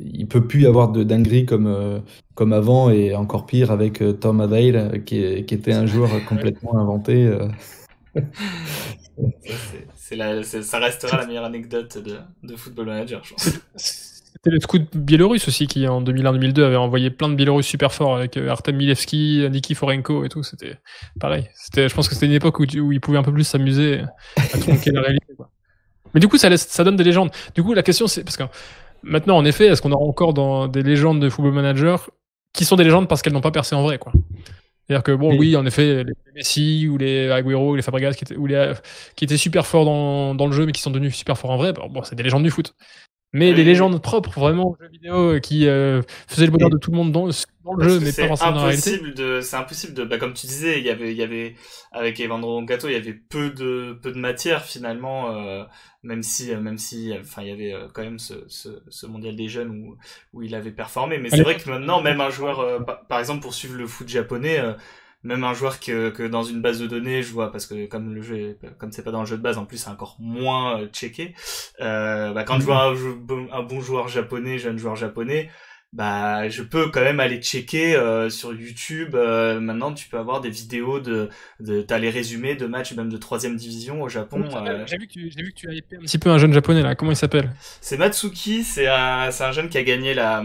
Il ne peut plus y avoir de dinguerie comme, euh, comme avant, et encore pire avec euh, Tom Adale, qui, qui était un joueur complètement inventé. Euh... C'est, c'est la, c'est, ça restera la meilleure anecdote de, de Football Manager, je pense. C'était le scout biélorusse aussi qui en deux mille un deux mille deux avait envoyé plein de Biélorusses super forts avec Artem Milevski, Nikiforenko et tout. C'était pareil, c'était, je pense que c'était une époque où, où ils pouvaient un peu plus s'amuser à tronquer la réalité quoi. Mais du coup ça, laisse, ça donne des légendes. Du coup la question c'est, parce que maintenant en effet, est-ce qu'on aura encore dans des légendes de Football Manager qui sont des légendes parce qu'elles n'ont pas percé en vrai quoi? C'est-à-dire que, bon, et... oui, en effet, les Messi ou les Agüero ou les Fabregas qui étaient, ou les, qui étaient super forts dans, dans le jeu, mais qui sont devenus super forts en vrai, bon, bon c'est des légendes du foot. Mais oui. Les légendes propres, vraiment, aux jeux vidéo, qui euh, faisaient le bonheur et... de tout le monde dans, dans le jeu, mais pas forcément dans la réalité. De, c'est impossible de. Bah, comme tu disais, il y avait, il y avait avec Evandro Roncato, il y avait peu de, peu de matière, finalement, euh, même si, même si enfin, il y avait quand même ce, ce, ce mondial des jeunes où, où il avait performé. Mais c'est vrai que maintenant, même un joueur, euh, par exemple, pour suivre le foot japonais, euh, même un joueur que, que dans une base de données, je vois, parce que comme le jeu, comme c'est pas dans le jeu de base, en plus c'est encore moins checké. Euh, bah quand je vois un, un bon joueur japonais, jeune joueur japonais, bah je peux quand même aller checker euh, sur YouTube. Euh, maintenant tu peux avoir des vidéos de, de t'as les résumés de matchs même de troisième division au Japon. Euh... J'ai vu que tu, j'ai vu que tu as hypé un petit peu un jeune japonais là. Comment il s'appelle ? C'est Matsuki. C'est un, c'est un jeune qui a gagné la.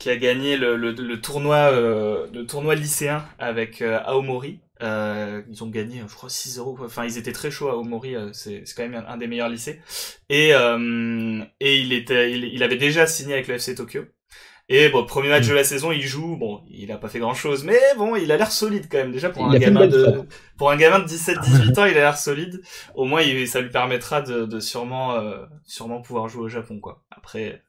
qui a gagné le, le, le, tournoi, euh, le tournoi lycéen avec euh, Aomori. Euh, ils ont gagné, je crois, six zéro. Enfin, ils étaient très chauds à Aomori. Euh, c'est, c'est quand même un, un des meilleurs lycées. Et, euh, et il, était, il, il avait déjà signé avec le F C Tokyo. Et bon, premier match mmh. de la saison, il joue. Bon, il a pas fait grand-chose. Mais bon, il a l'air solide quand même. Déjà, pour, un gamin, de, pour un gamin de dix-sept dix-huit ans, il a l'air solide. Au moins, il, ça lui permettra de, de sûrement, euh, sûrement pouvoir jouer au Japon, quoi. Après...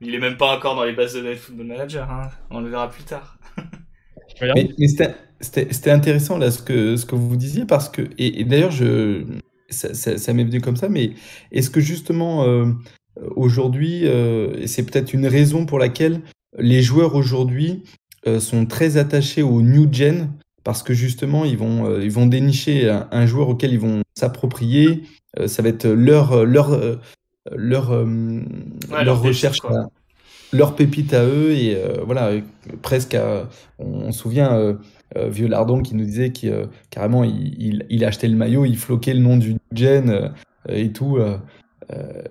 il est même pas encore dans les bases de données Football Manager, hein. On le verra plus tard. mais, mais c'était, c'était, c'était intéressant là ce que, ce que vous disiez, parce que et, et d'ailleurs je, ça, ça, ça m'est venu comme ça, mais est-ce que justement euh, aujourd'hui euh, c'est peut-être une raison pour laquelle les joueurs aujourd'hui euh, sont très attachés au new gen, parce que justement ils vont, euh, ils vont dénicher un, un joueur auquel ils vont s'approprier, euh, ça va être leur... leur euh, leur, euh, ouais, leur recherche, à, leur pépite à eux, et euh, voilà, presque à, on, on se souvient euh, euh, Vieux Lardon qui nous disait qu'il, euh, carrément il, il, il achetait le maillot, il floquait le nom du gen euh, et tout euh, euh,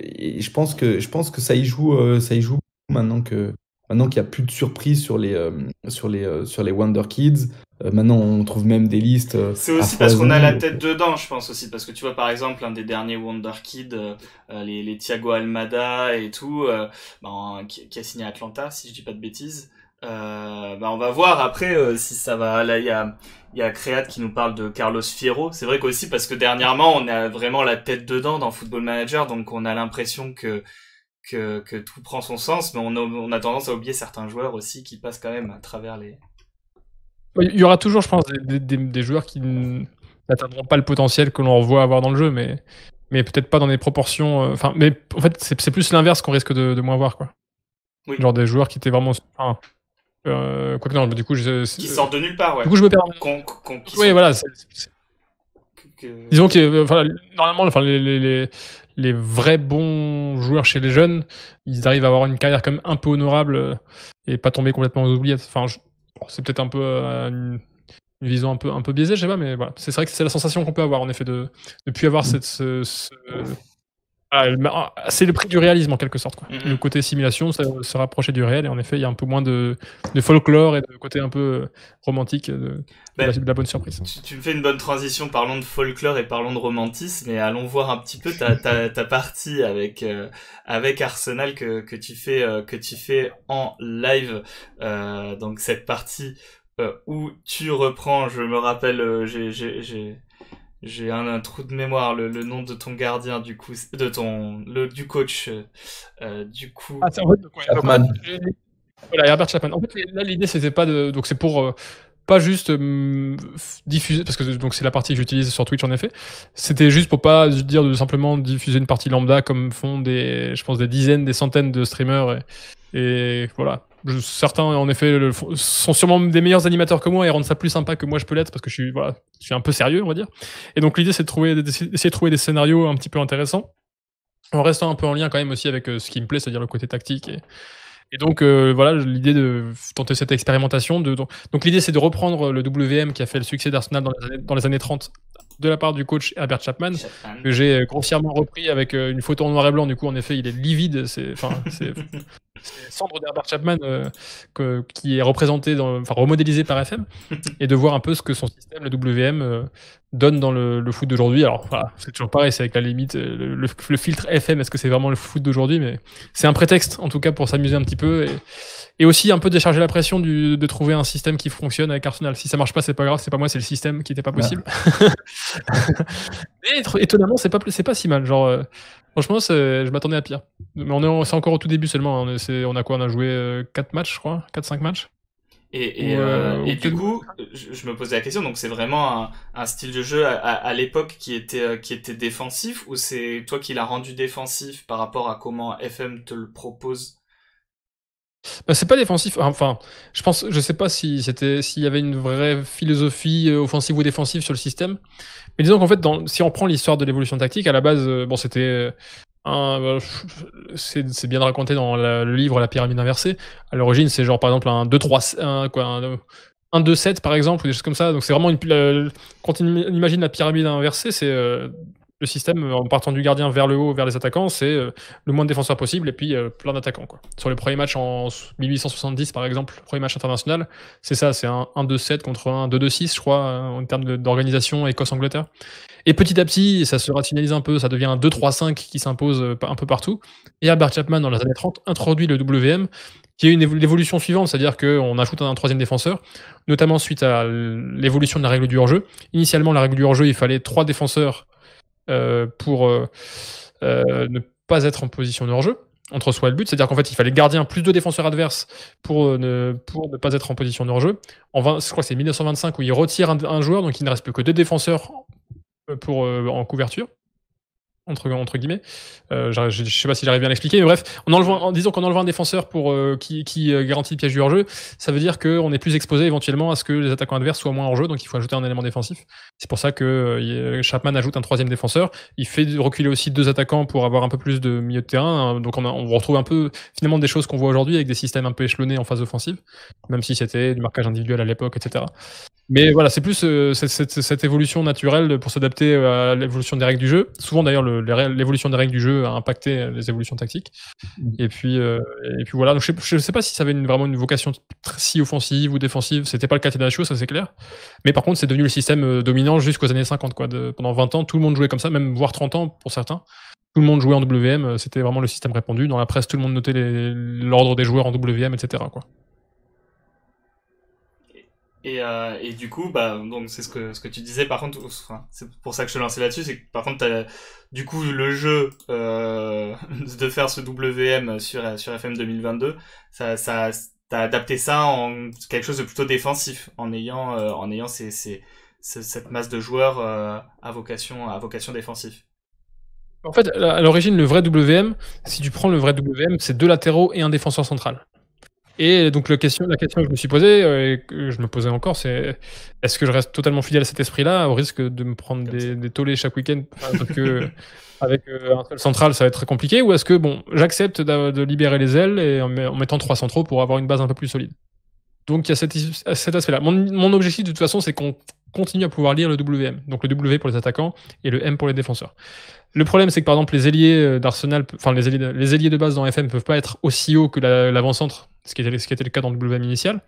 et je pense que, je pense que ça y joue, euh, ça y joue maintenant, que, maintenant qu'il n'y a plus de surprise sur les, euh, sur les, euh, sur les Wonder Kids. Euh, maintenant, on trouve même des listes. Euh, c'est aussi parce qu'on a la tête dedans, je pense aussi. Parce que tu vois, par exemple, un des derniers Wonder Kids, euh, les, les Thiago Almada et tout, euh, ben, qui, qui a signé Atlanta, si je dis pas de bêtises. Euh, ben, on va voir après euh, si ça va. Là, il y a, y a Créat qui nous parle de Carlos Fierro. C'est vrai qu'aussi, parce que dernièrement, on a vraiment la tête dedans dans Football Manager, donc on a l'impression que. Que, que tout prend son sens, mais on a, on a tendance à oublier certains joueurs aussi qui passent quand même à travers les... Il y aura toujours, je pense, des, des, des joueurs qui n'atteindront pas le potentiel que l'on voit avoir dans le jeu, mais, mais peut-être pas dans des proportions... Enfin, euh, mais en fait, c'est, c'est plus l'inverse qu'on risque de, de moins voir, quoi. Oui. Genre des joueurs qui étaient vraiment... Enfin, euh, quoi que non, du coup... Je, qui sortent de nulle part, ouais. Du coup, je me perds. Con, con, qui oui, sont... voilà. C'est, c'est... Que... Disons que euh, enfin, normalement, enfin, les... les, les les vrais bons joueurs chez les jeunes, ils arrivent à avoir une carrière quand même un peu honorable et pas tomber complètement aux oubliettes. Enfin, je... bon, c'est peut-être un peu euh, une... une vision un peu, un peu biaisée, je sais pas, mais voilà. C'est vrai que c'est la sensation qu'on peut avoir, en effet, de ne plus avoir cette... Ce, ce... Voilà, c'est le prix du réalisme, en quelque sorte, quoi. Mmh. Le côté simulation, ça se rapprochait du réel, et en effet, il y a un peu moins de, de folklore et de côté un peu romantique, de, de, ben, la, de la bonne surprise. Tu, tu me fais une bonne transition, parlons de folklore et parlons de romantisme, et allons voir un petit peu ta, ta, ta partie avec, euh, avec Arsenal que, que, tu fais, euh, que tu fais en live, euh, donc cette partie euh, où tu reprends, je me rappelle, euh, j'ai... j'ai, j'ai... J'ai un, un trou de mémoire, le, le nom de ton gardien, du coup, de ton, le, du coach, euh, du coup. Ah, c'est en fait, ouais, Chapman. Voilà, Herbert Chapman. En fait, là, l'idée, c'était pas de. Donc, c'est pour. Euh, pas juste euh, diffuser, parce que donc, c'est la partie que j'utilise sur Twitch, en effet. C'était juste pour pas dire de simplement diffuser une partie lambda, comme font des, je pense, des dizaines, des centaines de streamers. Et, et voilà. Certains, en effet, le, sont sûrement des meilleurs animateurs que moi et rendent ça plus sympa que moi je peux l'être parce que je suis, voilà, je suis un peu sérieux, on va dire. Et donc l'idée, c'est de trouver, d'essayer de trouver des scénarios un petit peu intéressants en restant un peu en lien quand même aussi avec ce qui me plaît, c'est-à-dire le côté tactique. Et, et donc euh, voilà, l'idée de tenter cette expérimentation. De, donc donc l'idée, c'est de reprendre le W M qui a fait le succès d'Arsenal dans les années, dans les années trente de la part du coach Herbert Chapman, Chapman. que j'ai grossièrement repris avec une photo en noir et blanc. Du coup, en effet, il est livide. C'est, enfin, c'est... C'est Cendre d'Herbert Chapman euh, que, qui est représenté dans, enfin, remodélisé par F M et de voir un peu ce que son système, le W M, euh, donne dans le, le foot d'aujourd'hui. Alors voilà, c'est toujours pareil, c'est avec la limite, le, le, le filtre F M, est-ce que c'est vraiment le foot d'aujourd'hui, mais c'est un prétexte en tout cas pour s'amuser un petit peu et, et aussi un peu décharger la pression du, de trouver un système qui fonctionne avec Arsenal. Si ça marche pas, c'est pas grave, c'est pas moi, c'est le système qui n'était pas possible. Ouais. Mais étonnamment, c'est pas, c'est pas si mal, genre... Euh, Franchement, c'est... je m'attendais à pire. Mais on est, en... c'est encore au tout début seulement. On, est... c'est... on a quoi? On a joué quatre matchs, je crois, quatre cinq matchs. Et, et, Ou, euh, et du coup, je me posais la question. Donc, c'est vraiment un, un style de jeu à, à, à l'époque qui était qui était défensif, ou c'est toi qui l'as rendu défensif par rapport à comment F M te le propose? Bah, c'est pas défensif. Enfin, je pense, je sais pas si c'était, s'il y avait une vraie philosophie offensive ou défensive sur le système. Mais disons qu'en fait, dans, si on prend l'histoire de l'évolution tactique, à la base, bon, c'était un, c'est, c'est bien raconté dans la, le livre La pyramide inversée. À l'origine, c'est genre par exemple un deux trois, un, quoi, un, un deux sept par exemple, ou des choses comme ça. Donc c'est vraiment une, la, quand on imagine la pyramide inversée, c'est euh, le système, en partant du gardien vers le haut, vers les attaquants, c'est euh, le moins de défenseurs possible et puis euh, plein d'attaquants, quoi. Sur le premier match en mille huit cent soixante-dix, par exemple, le premier match international, c'est ça, c'est un un deux sept contre un deux deux six, je crois, en termes de, d'organisation Écosse-Angleterre. Et petit à petit, ça se rationalise un peu, ça devient un deux trois cinq qui s'impose un peu partout. Et Herbert Chapman, dans les années trente, introduit le W M, qui est une évo- l'évolution suivante, c'est-à-dire qu'on ajoute un troisième défenseur, notamment suite à l'évolution de la règle du hors-jeu. Initialement, la règle du hors-jeu, il fallait trois défenseurs Euh, pour euh, euh, ne pas être en position de hors-jeu entre soi et le but, c'est-à-dire qu'en fait il fallait gardien plus deux défenseurs adverses pour, euh, ne, pour ne pas être en position de hors-jeu. En vingt, je crois que c'est dix-neuf cent vingt-cinq où il retire un, un joueur, donc il ne reste plus que deux défenseurs pour, euh, en couverture entre, entre guillemets. Euh, je ne sais pas si j'arrive bien à l'expliquer, mais bref, en enlevant, en, disons qu'on enlevant un défenseur pour, euh, qui, qui garantit le piège du hors-jeu, ça veut dire qu'on est plus exposé éventuellement à ce que les attaquants adverses soient moins hors-jeu, donc il faut ajouter un élément défensif. C'est pour ça que euh, Chapman ajoute un troisième défenseur. Il fait reculer aussi deux attaquants pour avoir un peu plus de milieu de terrain. Donc on, a, on retrouve un peu finalement des choses qu'on voit aujourd'hui avec des systèmes un peu échelonnés en phase offensive, même si c'était du marquage individuel à l'époque, et cetera. Mais voilà, c'est plus euh, cette, cette, cette évolution naturelle pour s'adapter à l'évolution des règles du jeu. Souvent d'ailleurs, le, les, l'évolution des règles du jeu a impacté les évolutions tactiques. Et puis, euh, et puis voilà. Donc, je ne sais, sais pas si ça avait une, vraiment une vocation si offensive ou défensive. C'était pas le cas de Catenaccio, ça c'est clair. Mais par contre, c'est devenu le système dominant jusqu'aux années cinquante, quoi. De, pendant vingt ans, tout le monde jouait comme ça, même voire trente ans pour certains. Tout le monde jouait en W M. C'était vraiment le système répandu. Dans la presse, tout le monde notait les, l'ordre des joueurs en W M, et cetera, quoi. Et, euh, et du coup, bah, donc c'est ce que ce que tu disais. Par contre, c'est pour ça que je te lançais là-dessus, c'est que par contre, t'as, du coup, le jeu euh, de faire ce W M sur sur F M deux mille vingt-deux, ça, ça, t'as adapté ça en quelque chose de plutôt défensif, en ayant euh, en ayant ces, ces, ces, cette masse de joueurs euh, à vocation à vocation défensive. En fait, à l'origine, le vrai W M, si tu prends le vrai W M, c'est deux latéraux et un défenseur central. Et donc le question, la question que je me suis posée et que je me posais encore, c'est est-ce que je reste totalement fidèle à cet esprit-là au risque de me prendre des, des tollés chaque week-end parce que avec un seul central ça va être très compliqué, ou est-ce que bon, j'accepte de libérer les ailes et en mettant trois centraux pour avoir une base un peu plus solide. Donc il y a cet, cet aspect-là. Mon, mon objectif de toute façon, c'est qu'on continue à pouvoir lire le W M. Donc le W pour les attaquants et le M pour les défenseurs. Le problème, c'est que par exemple les ailiers d'Arsenal, enfin les ailiers, les ailiers de base dans F M ne peuvent pas être aussi hauts que la, l'avant-centre, ce qui était, ce qui était le cas dans le W M initial.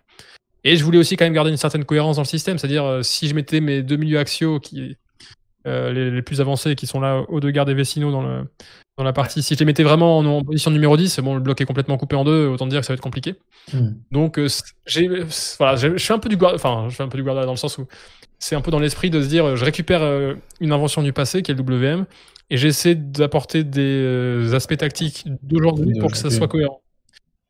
Et je voulais aussi quand même garder une certaine cohérence dans le système, c'est-à-dire si je mettais mes deux milieux axiaux qui euh, les, les plus avancés, qui sont là aux deux gardes et Vecino dans le dans la partie. Si je les mettais vraiment en, en position numéro dix, bon, le bloc est complètement coupé en deux, autant dire que ça va être compliqué. Mmh. Donc, euh, j'ai, voilà, j'ai, je fais un peu du guard, enfin, je fais un peu du guard dans le sens où c'est un peu dans l'esprit de se dire, je récupère euh, une invention du passé qui est le W M et j'essaie d'apporter des euh, aspects tactiques d'aujourd'hui pour que ça soit cohérent.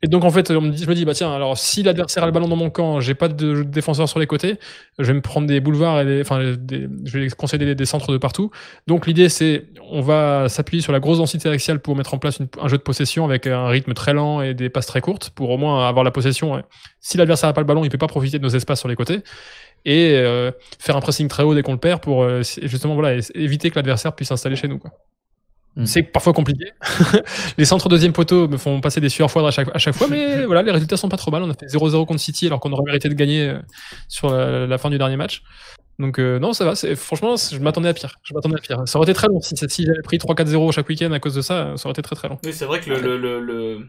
Et donc, en fait, on me dit, je me dis, bah tiens, alors si l'adversaire a le ballon dans mon camp, j'ai pas de défenseur sur les côtés, je vais me prendre des boulevards et des, enfin, des, je vais concéder des, des centres de partout. Donc, l'idée, c'est, on va s'appuyer sur la grosse densité axiale pour mettre en place une, un jeu de possession avec un rythme très lent et des passes très courtes pour au moins avoir la possession. Ouais. Si l'adversaire a pas le ballon, il peut pas profiter de nos espaces sur les côtés et euh, faire un pressing très haut dès qu'on le perd pour euh, justement, voilà, éviter que l'adversaire puisse s'installer chez nous, quoi. Mmh. C'est parfois compliqué. Les centres deuxième poteau me font passer des sueurs froides à chaque, à chaque fois, mais voilà, les résultats sont pas trop mal. On a fait zéro zéro contre City alors qu'on aurait mérité de gagner sur la, la fin du dernier match. Donc euh, non, ça va. C'est, franchement, je m'attendais à pire. Je m'attendais à pire. Ça aurait été très long si, si j'avais pris trois quatre zéro chaque week-end à cause de ça. Ça aurait été très très long. Oui, c'est vrai que le, le, le, le,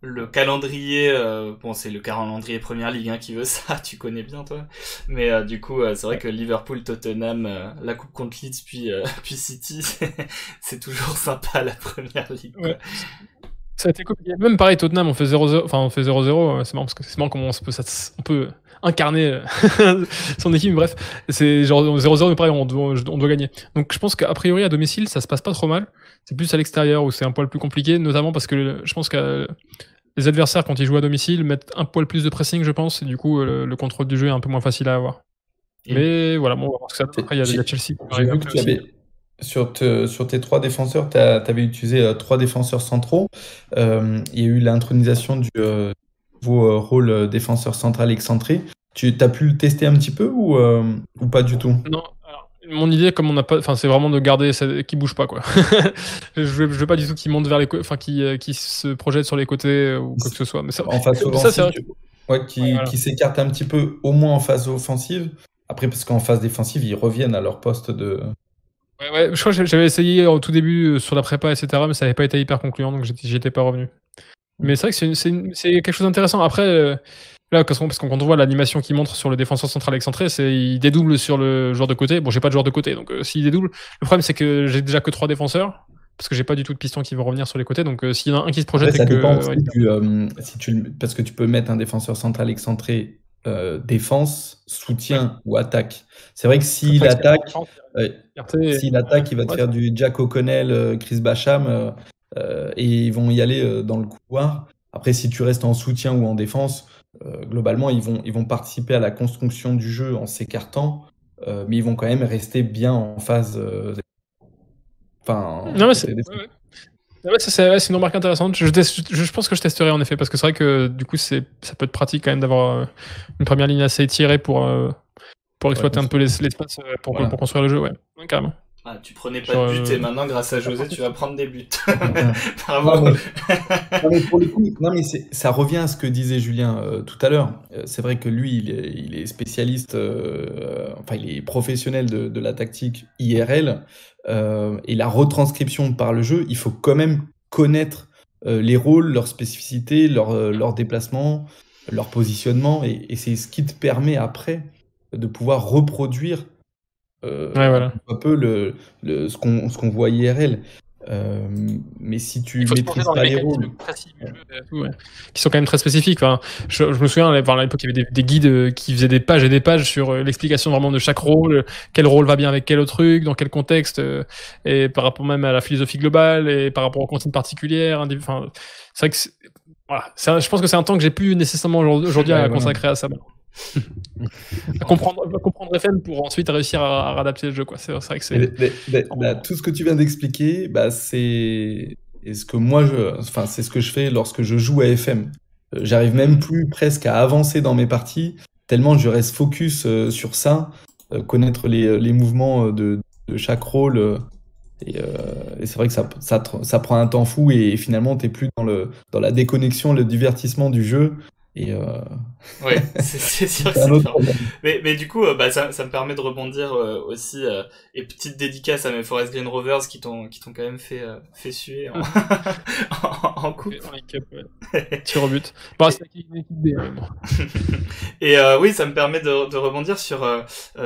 le calendrier, euh, bon, c'est le calendrier Première Ligue hein, qui veut ça. Tu connais bien toi. Mais euh, du coup, euh, c'est vrai que Liverpool, Tottenham, euh, la coupe contre Leeds, puis euh, puis City, c'est, c'est toujours sympa la Première Ligue. Ouais. Ça a été compliqué. Même pareil, Tottenham, on fait zéro zéro. Enfin, on fait zéro zéro. C'est marrant parce que c'est marrant comment on se peut, ça, on peut incarner son équipe. Bref, c'est genre zéro zéro, mais pareil, on doit, on doit gagner. Donc, je pense qu'a priori, à domicile, ça se passe pas trop mal. C'est plus à l'extérieur où c'est un poil plus compliqué, notamment parce que je pense que les adversaires, quand ils jouent à domicile, mettent un poil plus de pressing, je pense, et du coup, le, le contrôle du jeu est un peu moins facile à avoir. Et mais voilà, bon, on va voir ce que ça donne. Après, il y, y a Chelsea. J'ai vu que tu avais... Sur, te, sur tes trois défenseurs, tu avais utilisé euh, trois défenseurs centraux. Euh, il y a eu l'intronisation du euh, nouveau euh, rôle défenseur central excentré. Tu as pu le tester un petit peu ou, euh, ou pas du tout? Non, alors, mon idée, comme on n'a pas, enfin, c'est vraiment de garder ça, qui bouge pas, quoi. je, je veux pas du tout qu'il monte vers les, enfin, qui euh, qui se projette sur les côtés ou quoi que ce soit. Mais ça, en phase offensive, ça, c'est vrai. Ouais, qui, ouais, voilà. Qui s'écarte un petit peu, au moins en phase offensive. Après, parce qu'en phase défensive, ils reviennent à leur poste de. Ouais, ouais, je crois que j'avais essayé au tout début sur la prépa, et cetera, mais ça n'avait pas été hyper concluant, donc j'y étais pas revenu. Mais c'est vrai que c'est, une, c'est, une, c'est quelque chose d'intéressant. Après, là, parce qu'on, parce qu'on, quand on voit l'animation qu'il montre sur le défenseur central excentré, c'est il dédouble sur le joueur de côté. Bon, j'ai pas de joueur de côté, donc euh, s'il dédouble, le problème c'est que j'ai déjà que trois défenseurs, parce que j'ai pas du tout de pistons qui vont revenir sur les côtés, donc euh, s'il y en a un qui se projette... Après, ça que, dépend aussi ouais, du, euh, si tu, parce que tu peux mettre un défenseur central excentré Euh, défense, soutien ouais. ou attaque. C'est vrai que s'il attaque, euh, s'il attaque, il va te ouais. faire du Jack O'Connell, euh, Chris Basham, euh, euh, et ils vont y aller euh, dans le couloir. Après, si tu restes en soutien ou en défense, euh, globalement, ils vont, ils vont participer à la construction du jeu en s'écartant, euh, mais ils vont quand même rester bien en phase. Euh, enfin. Non, mais c'est... Ça, c'est, c'est une remarque intéressante. Je, je, je pense que je testerai en effet, parce que c'est vrai que du coup, c'est, ça peut être pratique quand même d'avoir une première ligne assez étirée pour, euh, pour exploiter ouais, un peu l'espace pour, voilà. pour construire le jeu. Ouais, ouais carrément. Ah, tu prenais pas Genre, de but et maintenant, grâce à José, tu vas prendre des buts. Bravo. Non, mais, non, mais pour le coup, non, mais c'est, ça revient à ce que disait Julien euh, tout à l'heure. Euh, c'est vrai que lui, il est, il est spécialiste, euh, enfin, il est professionnel de, de la tactique I R L. Euh, et la retranscription par le jeu, il faut quand même connaître euh, les rôles, leurs spécificités, leurs euh, leur déplacements, leur positionnement, et, et c'est ce qui te permet après de pouvoir reproduire euh, ouais, voilà. un peu le, le, ce, qu'on, ce qu'on voit I R L. Euh, mais si tu maîtrises pas les rôles ouais. ouais. qui sont quand même très spécifiques, enfin, je, je me souviens à l'époque il y avait des, des guides qui faisaient des pages et des pages sur l'explication vraiment de chaque rôle, quel rôle va bien avec quel autre truc, dans quel contexte, et par rapport même à la philosophie globale et par rapport aux consignes particulières, enfin, c'est vrai que c'est, voilà, c'est un, je pense que c'est un temps que j'ai plus nécessairement aujourd'hui à ouais, consacrer ouais. à ça à comprendre, à comprendre F M pour ensuite réussir à, à adapter le jeu, quoi. C'est, c'est vrai que c'est... Mais, mais, bah, tout ce que tu viens d'expliquer, bah, c'est... Et ce que moi je... enfin, c'est ce que je fais lorsque je joue à F M. J'arrive même plus presque à avancer dans mes parties, tellement je reste focus euh, sur ça, euh, connaître les, les mouvements de, de chaque rôle. Euh, et, euh, et c'est vrai que ça, ça, ça prend un temps fou et, et finalement, tu n'es plus dans, le, dans la déconnexion, le divertissement du jeu. Et euh... oui, c'est, c'est sûr que c'est différent. Mais, mais du coup, euh, bah, ça, ça me permet de rebondir euh, aussi. Euh, et petite dédicace à mes Forest Green Rovers qui t'ont, qui t'ont quand même fait, euh, fait suer en, en, en coupe. Tir au but. Bon, c'est une équipe B. Et euh, oui, ça me permet de, de rebondir sur, euh,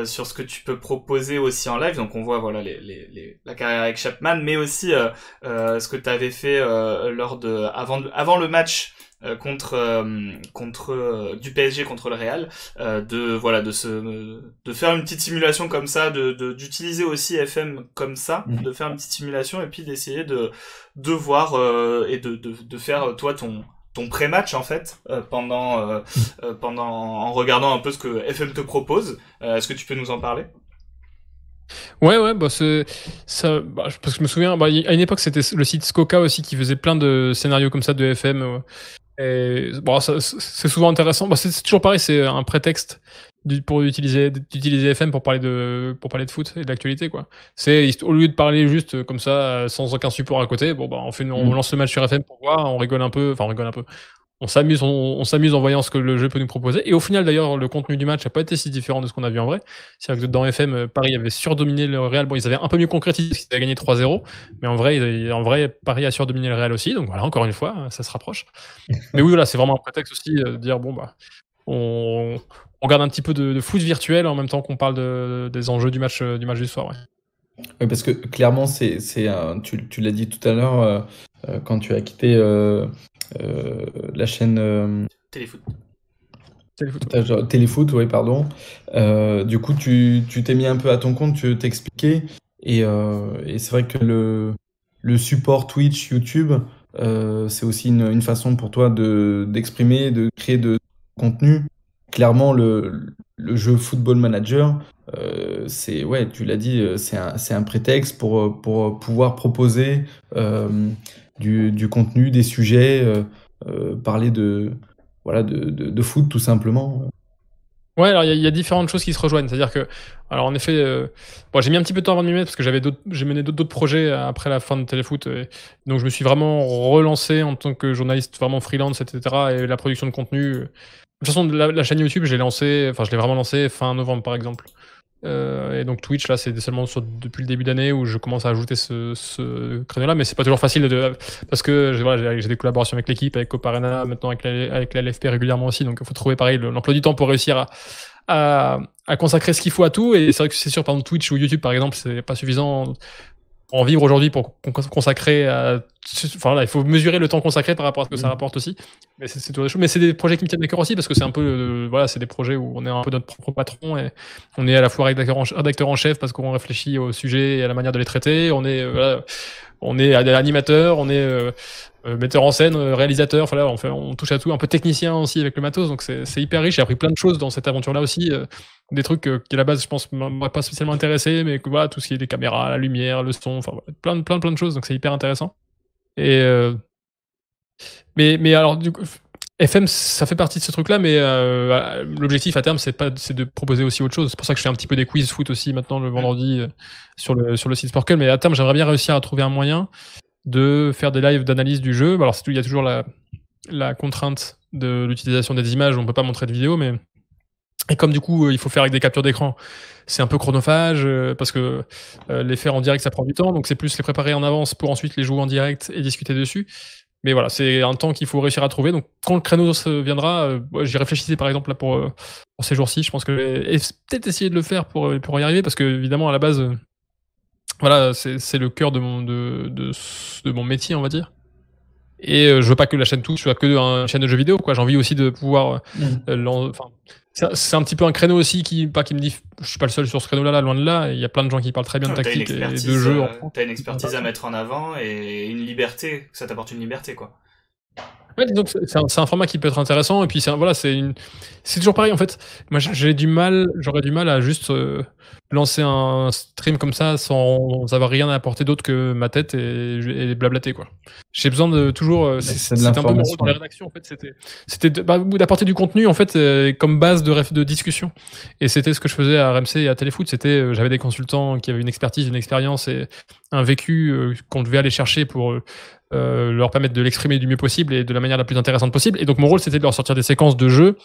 sur ce que tu peux proposer aussi en live. Donc on voit voilà, les, les, les, la carrière avec Chapman, mais aussi euh, euh, ce que tu avais fait euh, lors de, avant, avant le match contre euh, contre euh, du P S G contre le Real, euh, de voilà de se euh, de faire une petite simulation comme ça, de, de d'utiliser aussi F M comme ça, mmh. de faire une petite simulation et puis d'essayer de de voir euh, et de, de de faire toi ton ton pré-match en fait euh, pendant euh, euh, pendant en regardant un peu ce que F M te propose. Euh, est-ce que tu peux nous en parler? Ouais, ouais, bah c'est ça. Bah, parce que je me souviens, bah, à une époque c'était le site Skoka aussi qui faisait plein de scénarios comme ça de F M. Ouais. Et, bon, ça, c'est souvent intéressant. Bon, c'est, c'est toujours pareil, c'est un prétexte du, pour utiliser, d'utiliser F M pour parler de, pour parler de foot et de l'actualité, quoi. C'est, au lieu de parler juste comme ça, sans aucun support à côté, bon, bah, on fait, on lance le match sur F M pour voir, on rigole un peu, enfin, on rigole un peu. On s'amuse, on, on s'amuse en voyant ce que le jeu peut nous proposer. Et au final, d'ailleurs, le contenu du match n'a pas été si différent de ce qu'on a vu en vrai. C'est-à-dire que dans F M, Paris avait surdominé le Real. Bon, ils avaient un peu mieux concrétisé parce qu'ils avaient gagné trois zéro. Mais en vrai, ils, en vrai, Paris a surdominé le Real aussi. Donc voilà, encore une fois, ça se rapproche. Mais oui, voilà, c'est vraiment un prétexte aussi de dire, bon, bah, on, on garde un petit peu de, de foot virtuel en même temps qu'on parle de, des enjeux du match, du match du soir. Ouais. Oui, parce que clairement, c'est, c'est un, tu, tu l'as dit tout à l'heure, euh, euh, quand tu as quitté... Euh... Euh, la chaîne euh... Téléfoot. Téléfoot. Téléfoot, oui, pardon. Euh, du coup, tu, tu t'es mis un peu à ton compte, tu t'expliquais. Et, euh, et c'est vrai que le, le support Twitch, YouTube, euh, c'est aussi une, une façon pour toi de, d'exprimer, de créer de, de contenu. Clairement, le, le jeu Football Manager, euh, c'est, ouais, tu l'as dit, c'est un, c'est un prétexte pour, pour pouvoir proposer... Euh, Du, du contenu, des sujets, euh, euh, parler de, voilà, de, de, de foot tout simplement. Ouais, alors il y, y a différentes choses qui se rejoignent. C'est-à-dire que, alors en effet, euh, bon, j'ai mis un petit peu de temps avant de m'y mettre parce que j'avais d'autres, j'ai mené d'autres, d'autres projets après la fin de Téléfoot. Et donc je me suis vraiment relancé en tant que journaliste vraiment freelance, et cetera. Et la production de contenu. De toute façon, la, la chaîne YouTube, j'ai lancé, enfin je l'ai vraiment lancée fin novembre par exemple. Euh, et donc Twitch là c'est seulement sur, depuis le début d'année où je commence à ajouter ce, ce créneau là, mais c'est pas toujours facile de, parce que voilà, j'ai, j'ai des collaborations avec l'équipe, avec Coparena, maintenant avec la, avec la L F P régulièrement aussi, donc il faut trouver pareil le, l'emploi du temps pour réussir à, à, à consacrer ce qu'il faut à tout. Et c'est vrai que c'est sûr, par exemple Twitch ou YouTube par exemple c'est pas suffisant pour en vivre aujourd'hui, pour consacrer à, enfin là il faut mesurer le temps consacré par rapport à ce que mmh. ça rapporte aussi, mais c'est, c'est toujours des choses, mais c'est des projets qui me tiennent à cœur aussi parce que c'est un peu euh, voilà, c'est des projets où on est un peu notre propre patron et on est à la fois rédacteur en, rédacteur en chef parce qu'on réfléchit aux sujets et à la manière de les traiter, on est euh, voilà, on est animateur, on est euh, metteur en scène, réalisateur, enfin là on, fait, on touche à tout, un peu technicien aussi avec le matos, donc c'est, c'est hyper riche. J'ai appris plein de choses dans cette aventure là aussi, euh, des trucs euh, qui à la base je pense m'auraient pas spécialement intéressé, mais que, voilà, tout ce qui est des caméras, la lumière, le son, enfin voilà, plein de plein plein de choses, donc c'est hyper intéressant. Et euh... mais, mais alors, du coup, F M, ça fait partie de ce truc-là, mais euh, l'objectif à terme, c'est, pas, c'est de proposer aussi autre chose. C'est pour ça que je fais un petit peu des quiz foot aussi maintenant le vendredi euh, sur, le, sur le site Sportcube. Mais à terme, j'aimerais bien réussir à trouver un moyen de faire des lives d'analyse du jeu. Alors, il y a toujours la, la contrainte de l'utilisation des images, on ne peut pas montrer de vidéo, mais. Et comme du coup, euh, il faut faire avec des captures d'écran, c'est un peu chronophage, euh, parce que euh, les faire en direct, ça prend du temps. Donc, c'est plus les préparer en avance pour ensuite les jouer en direct et discuter dessus. Mais voilà, c'est un temps qu'il faut réussir à trouver. Donc, quand le créneau se viendra, euh, j'y réfléchissais par exemple là pour, euh, pour ces jours-ci. Je pense que je vais peut-être essayer de le faire pour, pour y arriver, parce que évidemment, à la base, euh, voilà, c'est, c'est le cœur de mon, de, de, de mon métier, on va dire. Et euh, je veux pas que la chaîne touche, je veux pas que une chaîne de jeux vidéo, quoi. J'ai envie aussi de pouvoir. Euh, mmh. C'est, c'est un petit peu un créneau aussi qui, pas qui me dit, je suis pas le seul sur ce créneau-là, là, loin de là. Il y a plein de gens qui parlent très bien de ah, tactique et de jeu. Euh, t'as une expertise à mettre en avant et une liberté. Ça t'apporte une liberté, quoi. Ouais, donc c'est un, c'est un format qui peut être intéressant. Et puis c'est un, voilà, c'est une, c'est toujours pareil en fait. Moi, j'ai du mal, j'aurais du mal à juste. Euh, lancer un stream comme ça sans avoir rien à apporter d'autre que ma tête et, et blablater, quoi. J'ai besoin de toujours... C'était un peu mon rôle dans les rédactions, en fait. C'était d'apporter du contenu, en fait, comme base de, de discussion. Et c'était ce que je faisais à R M C et à Téléfoot. C'était, j'avais des consultants qui avaient une expertise, une expérience et un vécu qu'on devait aller chercher pour... Euh, leur permettre de l'exprimer du mieux possible et de la manière la plus intéressante possible. Et donc mon rôle, c'était de leur sortir des séquences de jeu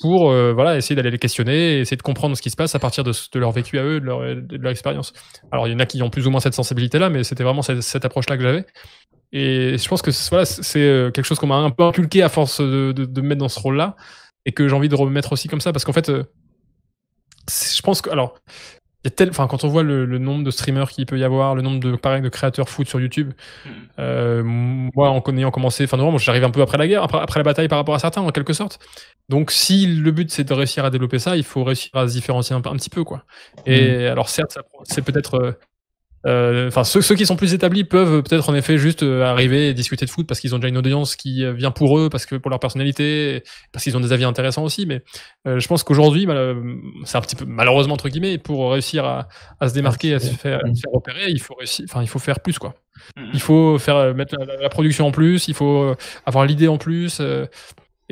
pour euh, voilà, essayer d'aller les questionner, essayer de comprendre ce qui se passe à partir de, de leur vécu à eux, de leur, de leur expérience. Alors il y en a qui ont plus ou moins cette sensibilité-là, mais c'était vraiment cette, cette approche-là que j'avais. Et je pense que voilà, c'est quelque chose qu'on m'a un peu inculqué à force de, de, de me mettre dans ce rôle-là, et que j'ai envie de remettre aussi comme ça, parce qu'en fait, euh, je pense que... alors, y a tel, enfin, quand on voit le, le nombre de streamers qu'il peut y avoir, le nombre de, pareil, de créateurs foot sur YouTube, euh, moi, en ayant commencé fin novembre, j'arrive un peu après la guerre, après, après la bataille par rapport à certains, en quelque sorte. Donc, si le but, c'est de réussir à développer ça, il faut réussir à se différencier un, un petit peu, quoi. Et mmh. alors, certes, c'est peut-être... Euh, Enfin, euh, ceux, ceux qui sont plus établis peuvent peut-être en effet juste euh, arriver et discuter de foot parce qu'ils ont déjà une audience qui euh, vient pour eux, parce que pour leur personnalité, parce qu'ils ont des avis intéressants aussi. Mais euh, je pense qu'aujourd'hui, bah, c'est un petit peu malheureusement entre guillemets, pour réussir à, à se démarquer, à se faire, à se faire repérer, il faut réussir, enfin il faut faire plus, quoi. Il faut faire mettre la, la production en plus, il faut avoir l'idée en plus. Euh,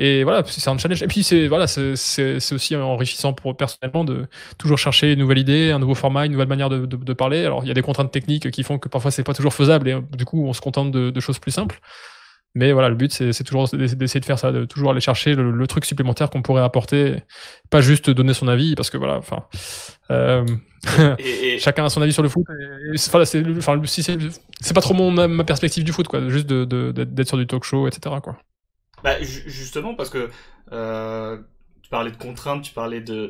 Et voilà, c'est un challenge. Et puis, c'est voilà, aussi enrichissant pour, personnellement, de toujours chercher une nouvelle idée, un nouveau format, une nouvelle manière de, de, de parler. Alors, il y a des contraintes techniques qui font que parfois, c'est pas toujours faisable. Et du coup, on se contente de, de choses plus simples. Mais voilà, le but, c'est toujours d'essayer de faire ça, de toujours aller chercher le, le truc supplémentaire qu'on pourrait apporter. Pas juste donner son avis, parce que voilà, enfin... Euh, et, et... chacun a son avis sur le foot. Et, et, enfin, c'est enfin, si pas trop mon, ma perspective du foot, quoi. Juste de, de, d'être sur du talk show, et cetera, quoi. Bah, justement, parce que euh, tu parlais de contraintes, tu parlais de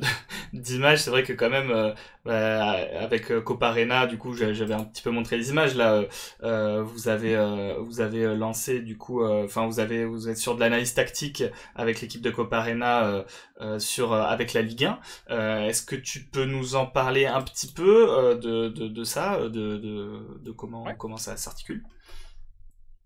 d'images, c'est vrai que quand même, euh, bah, avec euh, Coparena, du coup, j'avais un petit peu montré les images, là, euh, vous avez euh, vous avez lancé, du coup, enfin, euh, vous avez vous êtes sur de l'analyse tactique avec l'équipe de Coparena, euh, euh, sur euh, avec la Ligue un, euh, est-ce que tu peux nous en parler un petit peu euh, de, de, de ça, de, de, de comment, ouais. comment ça s'articule?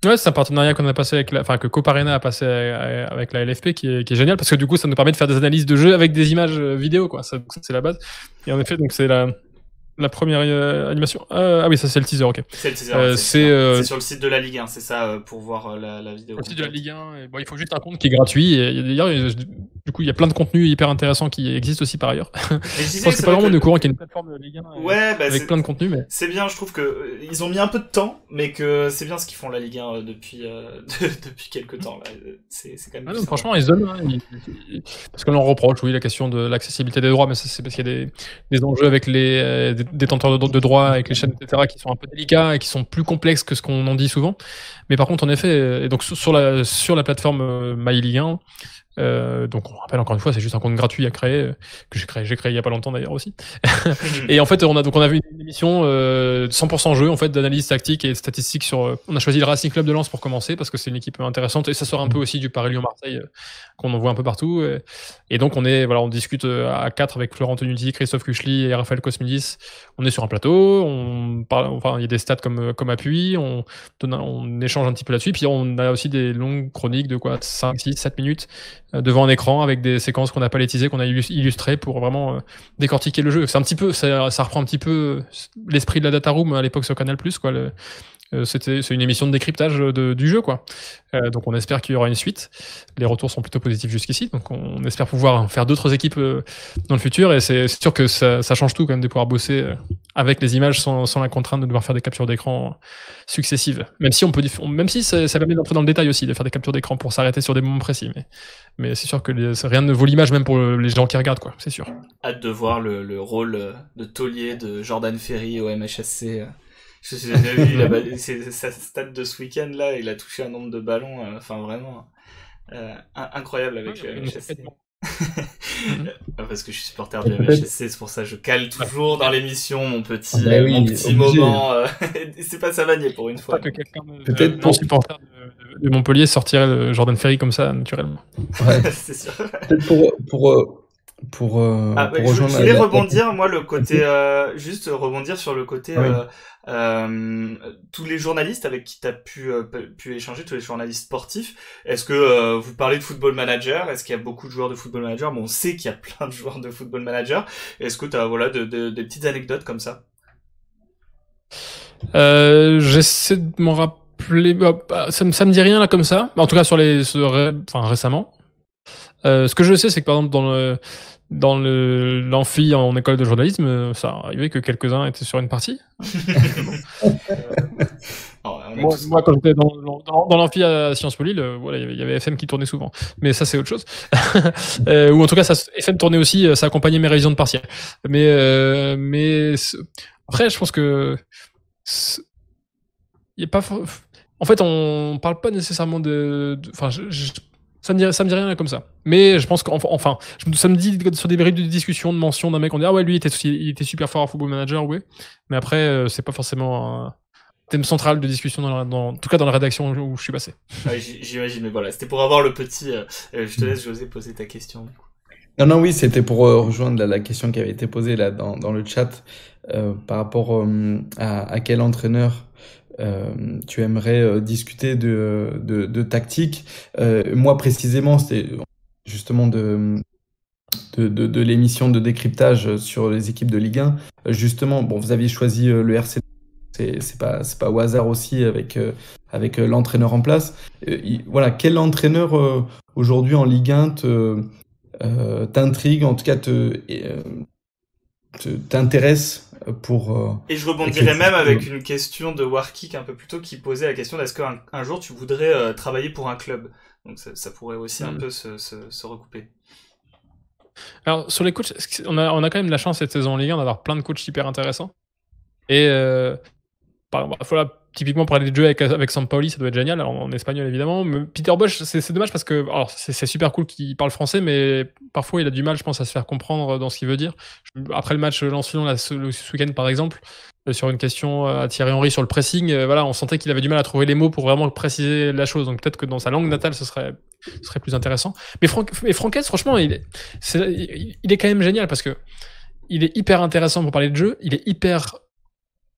Ouais, c'est un partenariat qu'on a passé avec la, enfin, que Coparena a passé avec la L F P, qui est, qui est génial, parce que du coup, ça nous permet de faire des analyses de jeu avec des images vidéo, quoi. C'est la base. Et en effet, donc, c'est la, la première euh, animation. Euh, ah oui, ça, c'est le teaser, ok. C'est le teaser. Euh, c'est euh... sur le site de la Ligue un, c'est ça, euh, pour voir la, la vidéo. Le site de la Ligue un, et, bon, il faut juste un compte qui est gratuit. Et, et, d'ailleurs, du coup, il y a plein de contenus hyper intéressants qui existent aussi par ailleurs. Je pense que c'est pas vraiment de courant qu'il y a une plateforme de Ligue un ouais, bah avec plein de contenus. Mais... c'est bien, je trouve que ils ont mis un peu de temps, mais que c'est bien ce qu'ils font la Ligue un depuis, euh, de, depuis quelques temps. C'est quand même ah non, franchement, ils se donnent. Hein, ils... Parce que l'on reproche, oui, la question de l'accessibilité des droits, mais c'est parce qu'il y a des, des enjeux avec les euh, détenteurs de, de droits, avec les chaînes, et cetera, qui sont un peu délicats et qui sont plus complexes que ce qu'on en dit souvent. Mais par contre, en effet, et donc sur la, sur la plateforme euh, My Ligue un, Euh, donc on rappelle encore une fois, c'est juste un compte gratuit à créer, euh, que j'ai créé, j'ai créé il y a pas longtemps d'ailleurs aussi. Et en fait, on a donc on a vu une émission euh, cent pour cent jeu en fait d'analyse tactique et statistique sur. Euh, on a choisi le Racing Club de Lens pour commencer parce que c'est une équipe intéressante et ça sort un peu aussi du Paris-Lyon-Marseille euh, qu'on en voit un peu partout. Euh, et donc on est voilà, on discute à quatre avec Florent Tenuti, Christophe Kuchli et Raphaël Cosmidis. On est sur un plateau, on parle, enfin il y a des stats comme comme appui, on donne, on échange un petit peu là-dessus. Puis on a aussi des longues chroniques de quoi cinq, six, sept minutes devant un écran avec des séquences qu'on a palétisées, qu'on a illustrées pour vraiment euh, décortiquer le jeu. C'est un petit peu, ça, ça reprend un petit peu l'esprit de la data room à l'époque sur Canal+, quoi. Le, euh, c'était, c'est une émission de décryptage de, du jeu, quoi. Euh, donc on espère qu'il y aura une suite. Les retours sont plutôt positifs jusqu'ici, donc on espère pouvoir faire d'autres équipes euh, dans le futur. Et c'est sûr que ça, ça change tout quand même de pouvoir bosser euh, avec les images sans, sans la contrainte de devoir faire des captures d'écran successives. Même si on peut, on, même si ça, ça permet d'entrer dans le détail aussi, de faire des captures d'écran pour s'arrêter sur des moments précis, mais. Mais c'est sûr que les, rien ne vaut l'image, même pour les gens qui regardent, quoi. C'est sûr. Hâte de voir le, le rôle de taulier de Jordan Ferry au M H S C. Je sais déjà vu, là, bah, sa stat de ce week-end là, il a touché un nombre de ballons, euh, enfin vraiment euh, incroyable avec ouais, le M H S C. Parce que je suis supporter du M H S C, c'est pour ça que je cale toujours dans l'émission mon petit, ah bah oui, mon petit moment. Euh, c'est pas Savanier pour une fois. Peut-être pour supporter de, de Montpellier sortirait le Jordan Ferry comme ça naturellement. Ouais. C'est sûr. Peut-être pour, pour, pour, euh, ah, pour je, rejoindre. Je voulais rebondir, moi, le côté, euh, juste rebondir sur le côté, oui. euh, euh, tous les journalistes avec qui tu as pu, euh, pu échanger, tous les journalistes sportifs. Est-ce que euh, vous parlez de Football Manager? Est-ce qu'il y a beaucoup de joueurs de Football Manager? Bon, on sait qu'il y a plein de joueurs de Football Manager. Est-ce que tu as, voilà, de, de, des petites anecdotes comme ça? Euh, j'essaie de m'en rappeler. Ça me, ça me dit rien, là, comme ça. En tout cas, sur les, sur, enfin, récemment. Euh, ce que je sais, c'est que par exemple dans le dans le l'amphi en école de journalisme, ça arrivait que quelques-uns étaient sur une partie. Non, moi, moi, quand j'étais dans, dans, dans l'amphi à Sciences Po Lille, euh, voilà, il y avait F M qui tournait souvent, mais ça c'est autre chose. euh, ou en tout cas, ça, F M tournait aussi, ça accompagnait mes révisions de partiel. Mais euh, mais après, je pense que il y a pas. En fait, on parle pas nécessairement de. Enfin, je, je Ça me, dit, ça me dit rien là comme ça. Mais je pense qu'enfin, enfin, ça me dit sur des brides de discussion, de mention d'un mec, on dit ah ouais, lui il était, il était super fort à Football Manager, ouais. Mais après, euh, c'est pas forcément un thème central de discussion, dans la, dans, en tout cas dans la rédaction où je suis passé. Ah, j'imagine, mais voilà, c'était pour avoir le petit. Euh, je te laisse, José, poser ta question. Non, non, oui, c'était pour euh, rejoindre la, la question qui avait été posée là dans, dans le chat euh, par rapport euh, à, à quel entraîneur. Euh, tu aimerais euh, discuter de, de, de tactique. Euh, moi, précisément, c'était justement de, de, de, de l'émission de décryptage sur les équipes de Ligue un. Euh, justement, bon, vous aviez choisi euh, le R C D, c'est, c'est pas, c'est pas au hasard aussi avec, euh, avec euh, l'entraîneur en place. Euh, il, voilà, quel entraîneur euh, aujourd'hui en Ligue un te, euh, t'intrigue, en tout cas te, euh, te, t'intéresse? Pour, euh, et je rebondirai même avec une question de Warkick un peu plus tôt qui posait la question est-ce qu'un un jour tu voudrais euh, travailler pour un club? Donc ça, ça pourrait aussi mmh. un peu se, se, se recouper. Alors sur les coachs, on a, on a quand même la chance cette saison en Ligue un d'avoir plein de coachs hyper intéressants. Et euh, par, bah, voilà, typiquement parler de jeu avec, avec Sampaoli, ça doit être génial, alors, en espagnol évidemment. Mais Peter Bosch, c'est, c'est dommage parce que alors, c'est, c'est super cool qu'il parle français, mais parfois il a du mal, je pense, à se faire comprendre dans ce qu'il veut dire. Après le match Lens-Lyon le ce week-end par exemple, sur une question à Thierry Henry sur le pressing, voilà, on sentait qu'il avait du mal à trouver les mots pour vraiment préciser la chose. Donc peut-être que dans sa langue natale, ce serait, ce serait plus intéressant. Mais Franck, mais Franquès, franchement, il est, c'est, il est quand même génial parce que il est hyper intéressant pour parler de jeu, il est hyper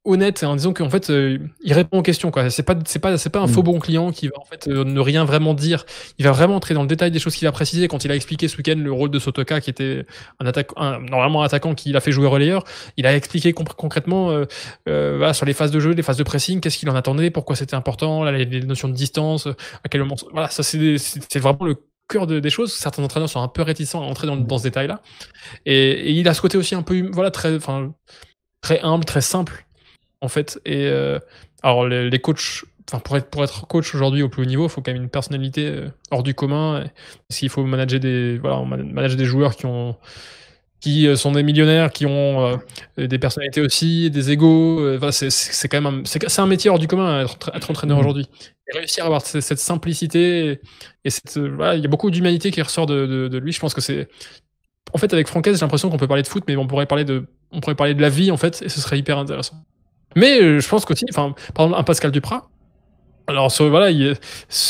honnête en disant qu'en fait euh, il répond aux questions, quoi. C'est pas c'est pas c'est pas un faux bon client qui va en fait euh, ne rien vraiment dire. Il va vraiment entrer dans le détail des choses qu'il a précisées. Quand il a expliqué ce week-end le rôle de Sotoka, qui était un attaquant un, normalement un attaquant qu'il a fait jouer relayeur, il a expliqué comp- concrètement euh, euh, voilà, sur les phases de jeu, les phases de pressing, qu'est-ce qu'il en attendait, pourquoi c'était important, là, les, les notions de distance, à quel moment, voilà, ça c'est des, c'est, c'est vraiment le cœur de, des choses. Certains entraîneurs sont un peu réticents à entrer dans, dans ce détail là et, et il a ce côté aussi un peu voilà très enfin très humble, très simple en fait. Et euh, alors les, les coachs, enfin pour être pour être coach aujourd'hui au plus haut niveau, il faut quand même une personnalité euh, hors du commun, et, parce qu'il faut manager des voilà on manage des joueurs qui ont qui sont des millionnaires, qui ont euh, des personnalités aussi, des égos. Euh, voilà, c'est, c'est c'est quand même un, c'est c'est un métier hors du commun, être, être entraîneur aujourd'hui. Et réussir à avoir cette, cette simplicité et, et cette euh, voilà, il y a beaucoup d'humanité qui ressort de, de, de lui. Je pense que c'est en fait avec Franquès, j'ai l'impression qu'on peut parler de foot, mais on pourrait parler de on pourrait parler de la vie en fait, et ce serait hyper intéressant. Mais je pense qu'aussi, enfin, par exemple, un Pascal Duprat, alors sur, voilà, il,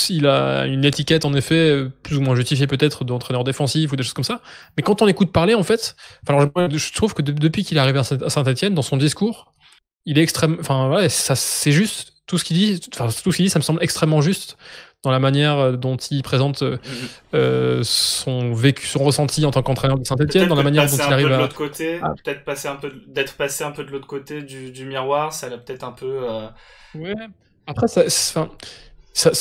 il a une étiquette en effet plus ou moins justifiée peut-être d'entraîneur défensif ou des choses comme ça. Mais quand on l'écoute parler, en fait, alors je trouve que de, depuis qu'il est arrivé à Saint-Etienne, dans son discours, il est extrême. Enfin voilà, ça c'est juste tout ce qu'il dit. Enfin tout ce qu'il dit, ça me semble extrêmement juste dans la manière dont il présente euh, son vécu, son ressenti en tant qu'entraîneur de Saint-Etienne, dans la manière dont il arrive à... Côté, ah. Peut-être passer un peu de, d'être passé un peu de l'autre côté du, du miroir, ça l'a peut-être un peu... Euh... Ouais. Après, ça, ça, ça,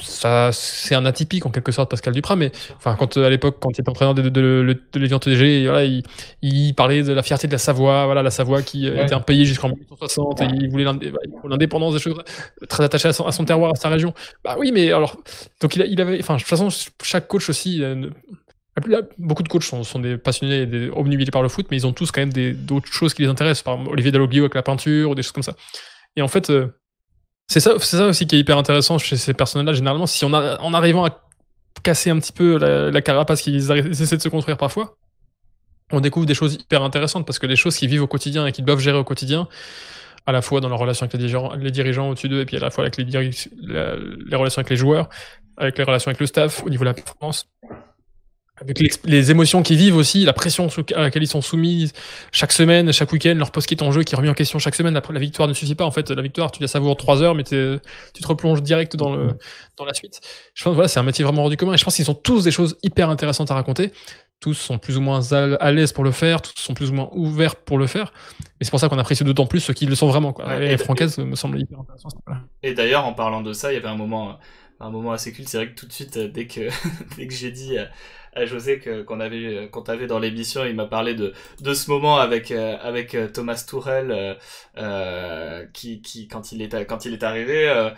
ça, c'est un atypique en quelque sorte, Pascal Duprat, mais enfin, quand, à l'époque, quand il était entraîneur de, de, de, de l'Évian T D G, voilà, il, il parlait de la fierté de la Savoie, voilà, la Savoie qui ouais. était un pays jusqu'en mille neuf cent soixante, ouais. et il voulait l'indé- l'indépendance des choses, très attaché à son, à son terroir, à sa région. Bah oui, mais alors, donc il, il avait, enfin, de toute façon, chaque coach aussi, euh, beaucoup de coachs sont, sont des passionnés, des obnubilés par le foot, mais ils ont tous quand même des, d'autres choses qui les intéressent, par Olivier Dalloglio avec la peinture, ou des choses comme ça. Et en fait, euh, C'est ça, c'est ça aussi qui est hyper intéressant chez ces personnes-là, généralement, si on a, en arrivant à casser un petit peu la, la carapace qu'ils essaient de se construire parfois, on découvre des choses hyper intéressantes, parce que les choses qu'ils vivent au quotidien et qu'ils doivent gérer au quotidien, à la fois dans leur relation avec les dirigeants, les dirigeants au-dessus d'eux, et puis à la fois avec les, diri- la, les relations avec les joueurs, avec les relations avec le staff, au niveau de la performance, Avec les, les émotions qu'ils vivent aussi, la pression sous, à laquelle ils sont soumis chaque semaine, chaque week-end, leur poste qui est en jeu, qui est remis en question chaque semaine. La, la victoire ne suffit pas. En fait, la victoire, tu la savoures trois heures, mais tu te replonges direct dans, le, dans la suite. Je pense voilà, c'est un métier vraiment hors du commun. Et je pense qu'ils ont tous des choses hyper intéressantes à raconter. Tous sont plus ou moins à l'aise pour le faire, tous sont plus ou moins ouverts pour le faire. Et c'est pour ça qu'on apprécie d'autant plus ceux qui le sont vraiment. Quoi. Ouais, et et Francaise me semble hyper intéressant. Voilà. Et d'ailleurs, en parlant de ça, il y avait un moment, un moment assez cool. C'est vrai que tout de suite, dès que, dès que j'ai dit... à José que qu'on avait qu'on t'avait dans l'émission, il m'a parlé de de ce moment avec euh, avec Thomas Tourel euh, qui qui quand il est quand il est arrivé euh,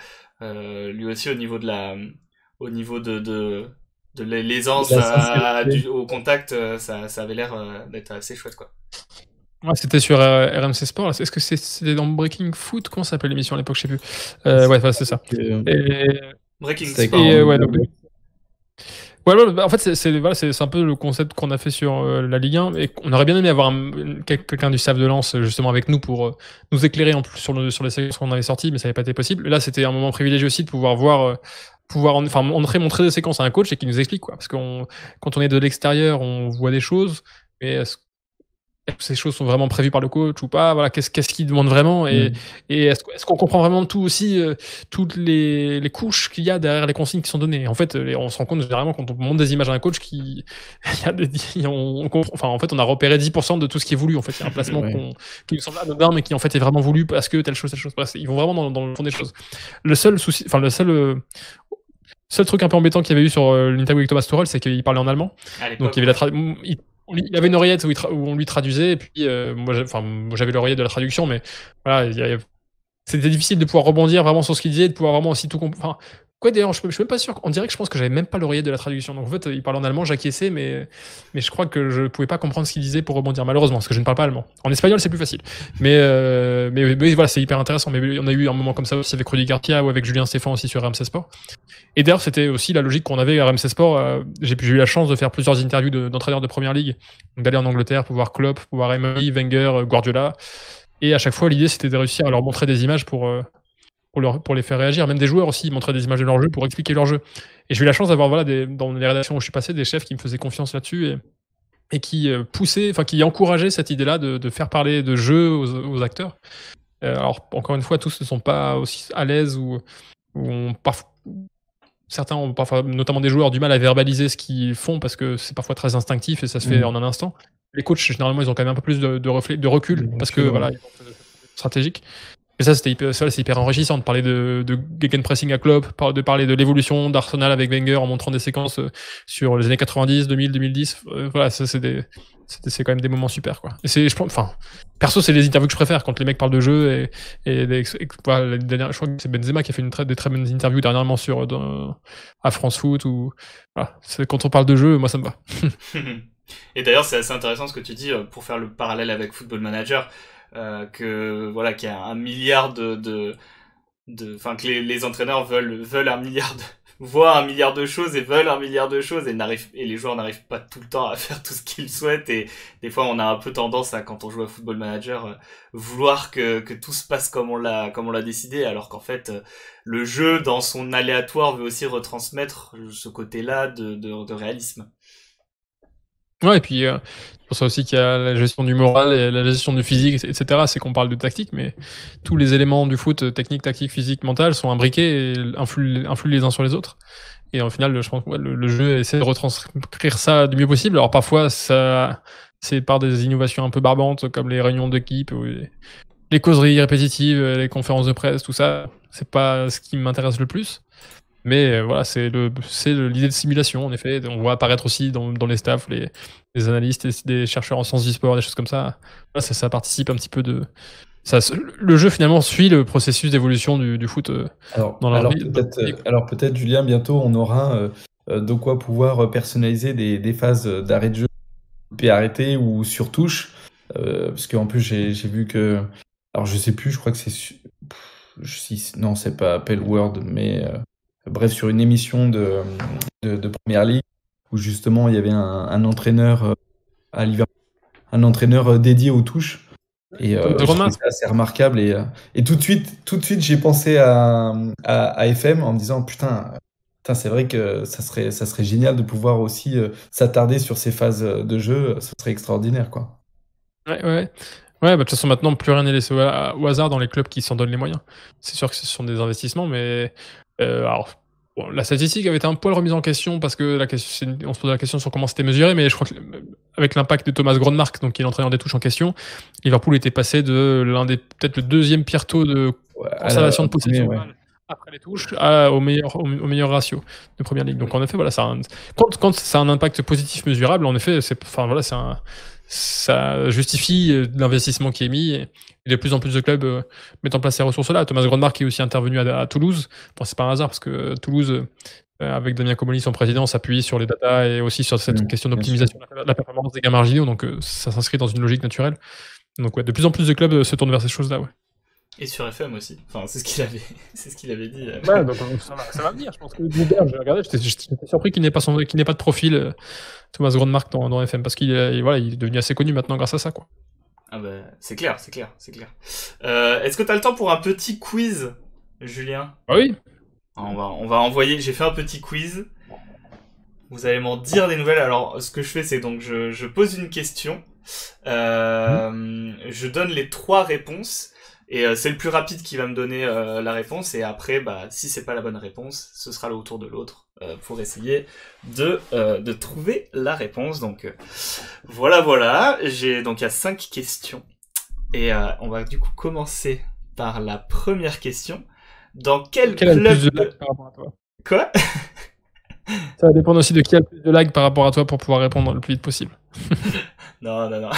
euh, lui aussi au niveau de la au niveau de de, de l'aisance à, à, du, au contact, ça ça avait l'air d'être assez chouette quoi. Ouais, c'était sur euh, R M C Sport. Est-ce que c'était dans Breaking Foot, comment s'appelait l'émission à l'époque, je sais plus. Euh, ouais, c'est ça. Et... Breaking Sport. Et, euh, ouais, donc... Ouais, ouais, bah, en fait, c'est voilà, un peu le concept qu'on a fait sur euh, la Ligue un et qu'on aurait bien aimé avoir quelqu'un du staff de Lens justement avec nous pour euh, nous éclairer en plus sur, le, sur les séquences qu'on avait sorties, mais ça n'avait pas été possible. Et là, c'était un moment privilégié aussi de pouvoir voir, euh, pouvoir en, enfin, on aurait montré des séquences à un coach et qui nous explique quoi, parce que on, quand on est de l'extérieur, on voit des choses, mais est-ce que ces choses sont vraiment prévues par le coach ou pas, voilà, qu'est-ce qu'est-ce qu'il demande vraiment et, mmh. et est-ce, est-ce qu'on comprend vraiment tout aussi, euh, toutes les, les couches qu'il y a derrière les consignes qui sont données. En fait, on se rend compte généralement quand on montre des images à un coach qui, y a des, on, on comprend, enfin, en fait, on a repéré dix pour cent de tout ce qui est voulu. En fait, c'est un placement ouais. qu'on, qui nous semble anodin mais qui en fait est vraiment voulu parce que telle chose, telle chose. Voilà, ils vont vraiment dans, dans le fond des choses. Le seul souci, enfin le seul euh, seul truc un peu embêtant qu'il y avait eu sur euh, l'interview avec Thomas Tuchel, c'est qu'il parlait en allemand. Donc il y avait la traduction. Il avait une oreillette où, il où on lui traduisait, et puis euh, moi j'avais l'oreillette de la traduction, mais voilà, c'était difficile de pouvoir rebondir vraiment sur ce qu'il disait, de pouvoir vraiment aussi tout comprendre. Enfin, quoi d'ailleurs, je, je suis même pas sûr, on dirait que je pense que j'avais même pas l'oreillette de la traduction. Donc en fait, il parlait en allemand, j'acquiesçais, mais, mais je crois que je pouvais pas comprendre ce qu'il disait pour rebondir, malheureusement, parce que je ne parle pas allemand. En espagnol, c'est plus facile. Mais, euh, mais, mais voilà, c'est hyper intéressant. Mais on a eu un moment comme ça aussi avec Rudy Garcia ou avec Julien Stéphane aussi sur R M C Sport. Et d'ailleurs, c'était aussi la logique qu'on avait à R M C Sport. Euh, j'ai eu la chance de faire plusieurs interviews d'entraîneurs de, de première ligue, d'aller en Angleterre pour voir Klopp, pour voir Emery, Wenger, Guardiola. Et à chaque fois, l'idée, c'était de réussir à leur montrer des images pour, euh, pour, leur, pour les faire réagir. Même des joueurs aussi, ils montraient des images de leur jeu pour expliquer leur jeu. Et j'ai eu la chance d'avoir, voilà, des, dans les rédactions où je suis passé, des chefs qui me faisaient confiance là-dessus et, et qui euh, poussaient, enfin, qui encourageaient cette idée-là de, de faire parler de jeu aux, aux acteurs. Euh, alors, encore une fois, tous ne sont pas aussi à l'aise ou, ou on parfois. Certains ont parfois, notamment des joueurs, du mal à verbaliser ce qu'ils font parce que c'est parfois très instinctif et ça se fait mmh. en un instant. Les coachs, généralement, ils ont quand même un peu plus de, de, reflet, de recul mmh. parce que mmh. voilà, ils ont stratégique. Et ça, c'était hyper, hyper enrichissant de parler de, de gegenpressing à Klopp, de parler de l'évolution d'Arsenal avec Wenger en montrant des séquences sur les années quatre-vingt-dix, deux mille, deux mille dix. Euh, voilà, ça, c'est des. C'est quand même des moments super quoi. Et c'est, je pense, enfin, perso, c'est les interviews que je préfère quand les mecs parlent de jeu et, et, les, et voilà, les dernières, je crois que c'est Benzema qui a fait une très, des très bonnes interviews dernièrement sur dans, à France Foot ou voilà. C'est quand on parle de jeu, moi ça me va. Et d'ailleurs, c'est assez intéressant ce que tu dis pour faire le parallèle avec Football Manager, euh, que voilà, qu'il y a un milliard de, de, de, enfin que les, les entraîneurs veulent veulent un milliard de voient un milliard de choses et veulent un milliard de choses et, et les joueurs n'arrivent pas tout le temps à faire tout ce qu'ils souhaitent et des fois on a un peu tendance à, quand on joue à Football Manager, euh, vouloir que, que tout se passe comme on l'a comme on l'a décidé, alors qu'en fait euh, le jeu dans son aléatoire veut aussi retransmettre ce côté-là de, de, de réalisme. Ouais, et puis euh, c'est pour ça aussi qu'il y a la gestion du moral et la gestion du physique, et cetera. C'est qu'on parle de tactique, mais tous les éléments du foot, technique, tactique, physique, mental, sont imbriqués et influent, influent les uns sur les autres. Et en final, je pense que ouais, le, le jeu essaie de retranscrire ça du mieux possible. Alors parfois, ça, c'est par des innovations un peu barbantes, comme les réunions d'équipe, les, les causeries répétitives, les conférences de presse, tout ça. C'est pas ce qui m'intéresse le plus. Mais voilà, c'est l'idée de simulation, en effet. On voit apparaître aussi dans, dans les staffs, les, les analystes, les, les chercheurs en sciences du sport, des choses comme ça. Là, ça, ça participe un petit peu de... Ça, le jeu, finalement, suit le processus d'évolution du, du foot alors, dans la alors peut-être, alors peut-être, Julien, bientôt, on aura euh, de quoi pouvoir personnaliser des, des phases d'arrêt de jeu, puis arrêter ou sur touche. Euh, parce qu'en plus, j'ai vu que... Alors, je sais plus, je crois que c'est... Su... Non, c'est pas Apple World, mais... Euh... Bref, sur une émission de, de, de Première Ligue, où justement il y avait un, un entraîneur à Liverpool, un entraîneur dédié aux touches. Et euh, c'est assez remarquable. Et, et tout de suite, tout de suite j'ai pensé à, à, à F M en me disant, putain, Putain, c'est vrai que ça serait, ça serait génial de pouvoir aussi euh, s'attarder sur ces phases de jeu. Ce serait extraordinaire, quoi. Ouais, ouais. Ouais, bah, de toute façon, maintenant, plus rien n'est laissé au, au hasard dans les clubs qui s'en donnent les moyens. C'est sûr que ce sont des investissements, mais euh, alors, bon, la statistique avait été un poil remise en question parce que la question, c'est, on se posait la question sur comment c'était mesuré, mais je crois que avec l'impact de Thomas Grønnemark, donc qui est l'entraîneur des touches en question, Liverpool était passé de l'un des, peut-être le deuxième pire taux de conservation ouais, de possession. Ouais. Après les touches, à, au, meilleur, au meilleur ratio de première ligue. Donc en effet, voilà, ça un, quand, quand ça a un impact positif mesurable, en effet, c'est, enfin, voilà, c'est un, ça justifie l'investissement qui est mis. Et de plus en plus de clubs euh, mettent en place ces ressources-là. Thomas Grønnemark est aussi intervenu à, à Toulouse. Enfin, c'est pas un hasard parce que Toulouse, euh, avec Damien Comolli, son président, s'appuie sur les datas et aussi sur cette oui, question d'optimisation de la performance des gains marginaux. Donc euh, ça s'inscrit dans une logique naturelle. Donc ouais, de plus en plus de clubs se tournent vers ces choses-là, ouais. Et sur F M aussi. Enfin, c'est ce qu'il avait, c'est ce qu'il avait dit. Ouais, donc ça va, ça va venir. Je pense que Goubert, j'ai regardé, j'étais, j'étais surpris qu'il n'ait pas son, qu'il n'ait pas de profil Thomas Grønnemark dans, dans F M parce qu'il, il, voilà, il est devenu assez connu maintenant grâce à ça, quoi. Ah bah, c'est clair, c'est clair, c'est clair. Euh, est-ce que t'as le temps pour un petit quiz, Julien ? Ah oui. On va, on va envoyer. J'ai fait un petit quiz. Vous allez m'en dire des nouvelles. Alors, ce que je fais, c'est donc je, je pose une question. Euh, mmh. Je donne les trois réponses. Et euh, c'est le plus rapide qui va me donner euh, la réponse. Et après, bah, si c'est pas la bonne réponse, ce sera le tour de l'autre euh, pour essayer de, euh, de trouver la réponse. Donc euh, voilà, voilà. J'ai donc il y a cinq questions. Et euh, on va du coup commencer par la première question. Dans quel club... A le plus de lag par rapport à toi ? Quoi ? Ça va dépendre aussi de qui a le plus de lag par rapport à toi pour pouvoir répondre le plus vite possible. Non, non, non.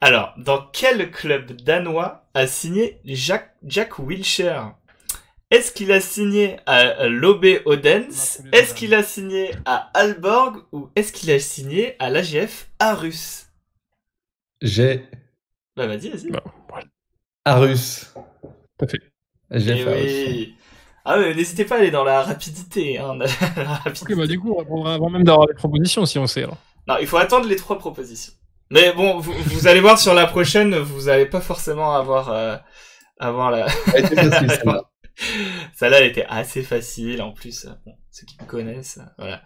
Alors, dans quel club danois a signé Jack, Jack Wilshere ? Est-ce qu'il a signé à l'O B Odense ? Est-ce qu'il a signé à Aalborg ? Ou est-ce qu'il a signé à l'A G F Aarhus ? J'ai... Bah vas-y, vas-y. Bah, voilà. Aarhus. Tout à fait. A G F Aarhus. Oui. Ah mais n'hésitez pas à aller dans la rapidité. Hein, la rapidité. Okay, bah, du coup, on répondra avant même d'avoir les propositions, si on sait. Alors. Non, il faut attendre les trois propositions. Mais bon, vous, vous allez voir sur la prochaine, vous n'allez pas forcément avoir, euh, avoir la... Elle était facile, celle-là. Celle-là, elle était assez facile, en plus, bon, ceux qui me connaissent, voilà.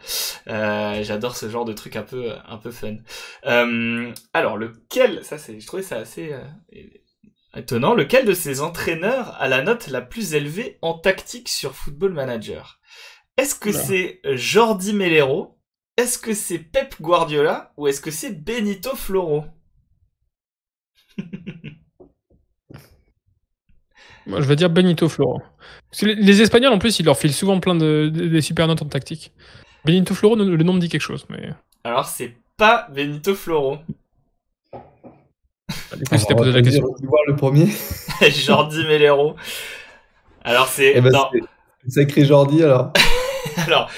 Euh, j'adore ce genre de truc un peu, un peu fun. Euh, alors, lequel, ça c'est, je trouvais ça assez euh, étonnant, lequel de ces entraîneurs a la note la plus élevée en tactique sur Football Manager ? Est-ce que voilà. C'est Jordi Melero ? Est-ce que c'est Pep Guardiola ou est-ce que c'est Benito Floro ? Moi, je vais dire Benito Floro. Parce que les Espagnols, en plus, ils leur filent souvent plein de, de des super notes en tactique. Benito Floro, le nom me dit quelque chose. Mais... Alors, c'est pas Benito Floro. Du coup, si t'as posé la question. On va voir le premier. Jordi Melero. Alors, c'est... Eh ben, non. C'est sacré Jordi, alors. Alors,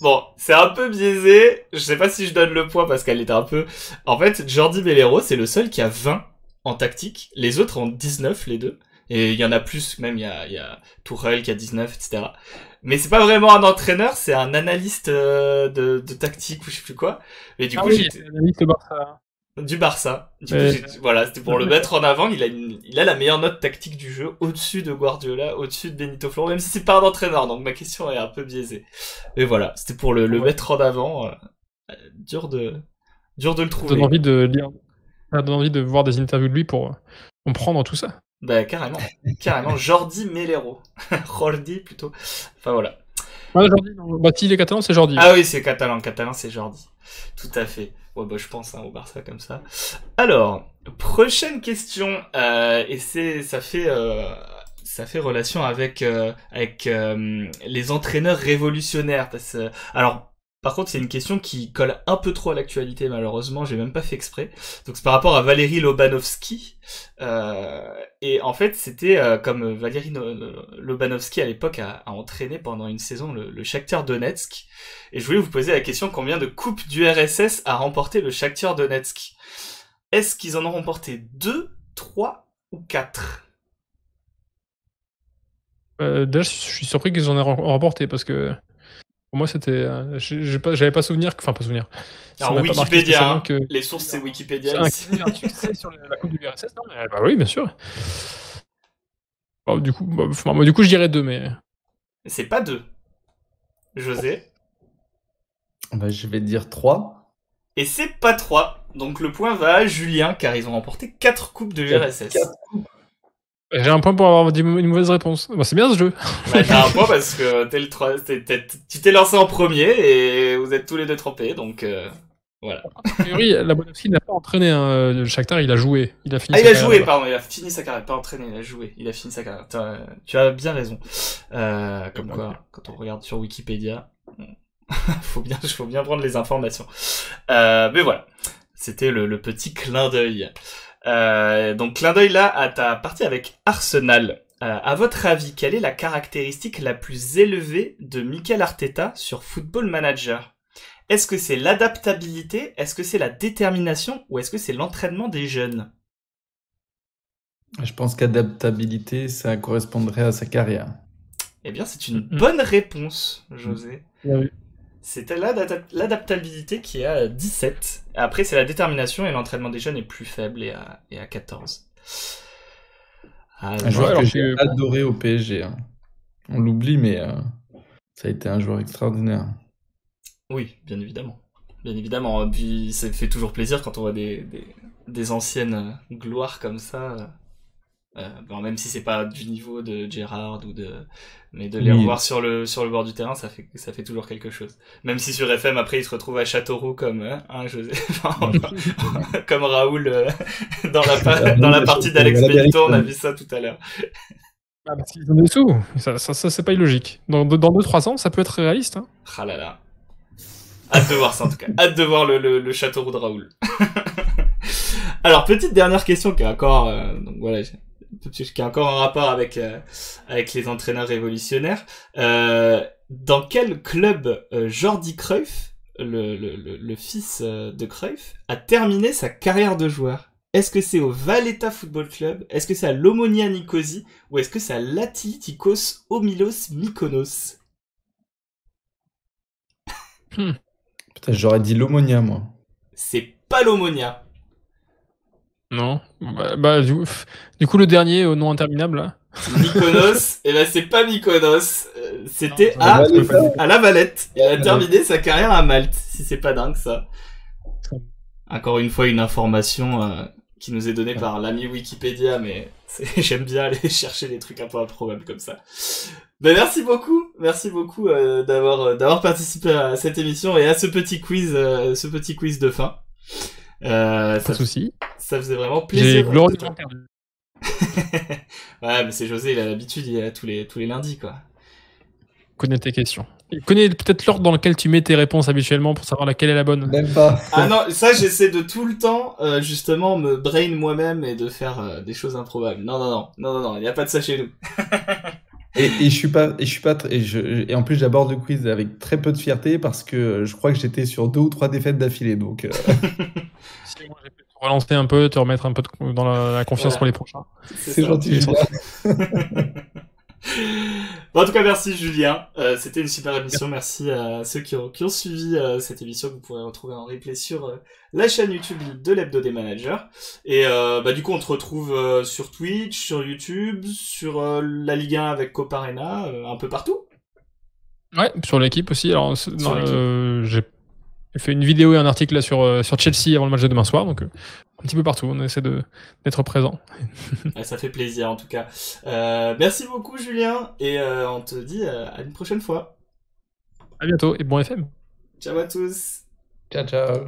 bon, c'est un peu biaisé. Je sais pas si je donne le point parce qu'elle était un peu... En fait, Jordi Melero, c'est le seul qui a vingt en tactique. Les autres ont dix-neuf, les deux. Et il y en a plus, même il y a, il y a Tourelle qui a dix-neuf, et cetera. Mais c'est pas vraiment un entraîneur, c'est un analyste euh, de, de tactique ou je sais plus quoi. Mais du ah coup, oui, j'ai... Analyste Barça. Du Barça. Du coup, j'ai... Voilà, c'était pour le mettre en avant. Il a, une... il a la meilleure note tactique du jeu, au-dessus de Guardiola, au-dessus de Benito Floro, même si c'est pas un entraîneur, donc ma question est un peu biaisée. Mais voilà, c'était pour le, le ouais. mettre en avant. Euh, dur de, dur de le trouver. Ça donne envie de lire, ça donne envie de voir des interviews de lui pour comprendre tout ça. Bah carrément, carrément. Jordi Melero, Jordi plutôt. Enfin voilà. Ah, Jordi, non. Bah, s'il est catalan, c'est Jordi. Ah oui, c'est catalan, catalan, c'est Jordi. Tout à fait. Ouais, bah, je pense hein, au Barça comme ça. Alors, prochaine question. Euh, et c'est, ça fait, euh, ça fait relation avec, euh, avec euh, les entraîneurs révolutionnaires. Parce, euh, alors, par contre, c'est une question qui colle un peu trop à l'actualité, malheureusement. J'ai même pas fait exprès. Donc, c'est par rapport à Valérie Lobanovski. Euh, et en fait, c'était euh, comme Valérie Lobanovski à l'époque a, a entraîné pendant une saison le, le Shakhtar Donetsk. Et je voulais vous poser la question, combien de coupes du R S S a remporté le Shakhtar Donetsk ? Est-ce qu'ils en ont remporté deux, trois ou quatre ? euh, Déjà, je suis surpris qu'ils en aient remporté parce que pour moi, c'était. J'ai pas, j'avais pas souvenir. Enfin, pas souvenir. Alors, ça Wikipédia. Pas marqué, hein, que... Les sources, c'est Wikipédia. C'est un succès sur la Coupe du R S S, non mais, bah oui, bien sûr. Bah, du coup, bah, bah, du coup, je dirais deux, mais. C'est pas deux. José? Bah, je vais dire trois. Et c'est pas trois. Donc le point va à Julien, car ils ont remporté quatre coupes de G R S S. J'ai un point pour avoir dit une mauvaise réponse. Bah, c'est bien ce jeu. Bah, j'ai un point parce que t'es le trois, t'es, t'es, tu t'es lancé en premier et vous êtes tous les deux trempés. Donc euh, voilà. A priori, la Bonafide n'a pas entraîné. Hein. Le Shakhtar, il a joué. Il a fini ah, sa il a carrière, joué, là. Pardon. Il a fini sa carrière. Pas entraîné, il a joué. Il a fini sa carrière. T'as, tu as bien raison. Euh, comme quoi, quand on regarde sur Wikipédia, faut bien, faut bien prendre les informations. Euh, mais voilà. C'était le, le petit clin d'œil. Euh, donc clin d'œil là à ta partie avec Arsenal. Euh, à votre avis, quelle est la caractéristique la plus élevée de Mikel Arteta sur Football Manager? Est-ce que c'est l'adaptabilité? Est-ce que c'est la détermination? Ou est-ce que c'est l'entraînement des jeunes? Je pense qu'adaptabilité, ça correspondrait à sa carrière. Eh bien, c'est une bonne réponse, José. Oui. C'était l'adaptabilité qui est à dix-sept. Après, c'est la détermination et l'entraînement des jeunes est plus faible et à, et à quatorze. Ah, un joueur que, que j'ai adoré au P S G. Hein. On l'oublie, mais euh, ça a été un joueur extraordinaire. Oui, bien évidemment. Bien évidemment. Puis, ça fait toujours plaisir quand on voit des, des, des anciennes gloires comme ça. Euh, bon, même si c'est pas du niveau de Gerrard ou de, mais de les oui. revoir sur le sur le bord du terrain, ça fait ça fait toujours quelque chose. Même si sur F M après il se retrouve à Châteauroux comme hein, hein, José... comme Raoul euh, dans la pa... dans la partie d'Alex Benito, on a vu ça tout à l'heure. Ah, parce qu'ils ont des sous, ça, ça, ça c'est pas illogique. Dans dans deux trois ans, ça peut être réaliste. Hein. Ah là là, hâte de voir ça en tout cas. Hâte de voir le le, le Châteauroux de Raoul. Alors petite dernière question qui est encore euh, donc voilà. qui a encore un rapport avec, euh, avec les entraîneurs révolutionnaires. Euh, dans quel club euh, Jordi Cruyff, le, le, le fils de Cruyff, a terminé sa carrière de joueur? Est-ce que c'est au Valletta Football Club? Est-ce que c'est à l'Omonia Nicosie? Ou est-ce que c'est à l'Athlitikos Omilos Mykonos? hmm. Putain, j'aurais dit l'Omonia, moi. C'est pas l'Omonia. Non, bah, bah du, du coup le dernier au nom interminable là. Mykonos, et eh ben c'est pas Mykonos, euh, c'était à, à la Valette. Et elle a terminé sa carrière à Malte, si c'est pas dingue ça. Encore une fois une information euh, qui nous est donnée ouais. par l'ami Wikipédia, mais j'aime bien aller chercher des trucs un peu improbables comme ça. Ben merci beaucoup, merci beaucoup euh, d'avoir euh, d'avoir participé à cette émission et à ce petit quiz, euh, ce petit quiz de fin. Euh, pas de soucis. Ça faisait vraiment plaisir. J'ai glorieusement perdu. Ouais, mais c'est José, il a l'habitude, il est là tous les, tous les lundis, quoi. Connais tes questions. Il connaît peut-être l'ordre dans lequel tu mets tes réponses habituellement pour savoir laquelle est la bonne. Même pas. Ah non, ça j'essaie de tout le temps, euh, justement, me brain moi-même et de faire euh, des choses improbables. Non, non, non, non, non, il n'y a pas de ça chez nous. Et, et je suis pas, et je suis pas, et, je, et en plus j'aborde le quiz avec très peu de fierté parce que je crois que j'étais sur deux ou trois défaites d'affilée, donc. Euh... si moi j'ai pu te relancer un peu, te remettre un peu de, dans la, la confiance voilà. pour les prochains. C'est gentil. Bon, en tout cas, merci Julien. Euh, C'était une super émission. Merci à ceux qui ont, qui ont suivi euh, cette émission. Vous pourrez retrouver en replay sur euh, la chaîne YouTube de l'Hebdo des Managers. Et euh, bah, du coup, on te retrouve euh, sur Twitch, sur YouTube, sur euh, la Ligue un avec Coparena, euh, un peu partout. Ouais, sur l'équipe aussi. Alors, euh, j'ai fait une vidéo et un article là, sur, euh, sur Chelsea avant le match de demain soir. Donc. Euh... Un petit peu partout, on essaie de d'être présent. Ça fait plaisir en tout cas. Euh, merci beaucoup Julien et euh, on te dit à une prochaine fois. À bientôt et bon F M. Ciao à tous. Ciao ciao.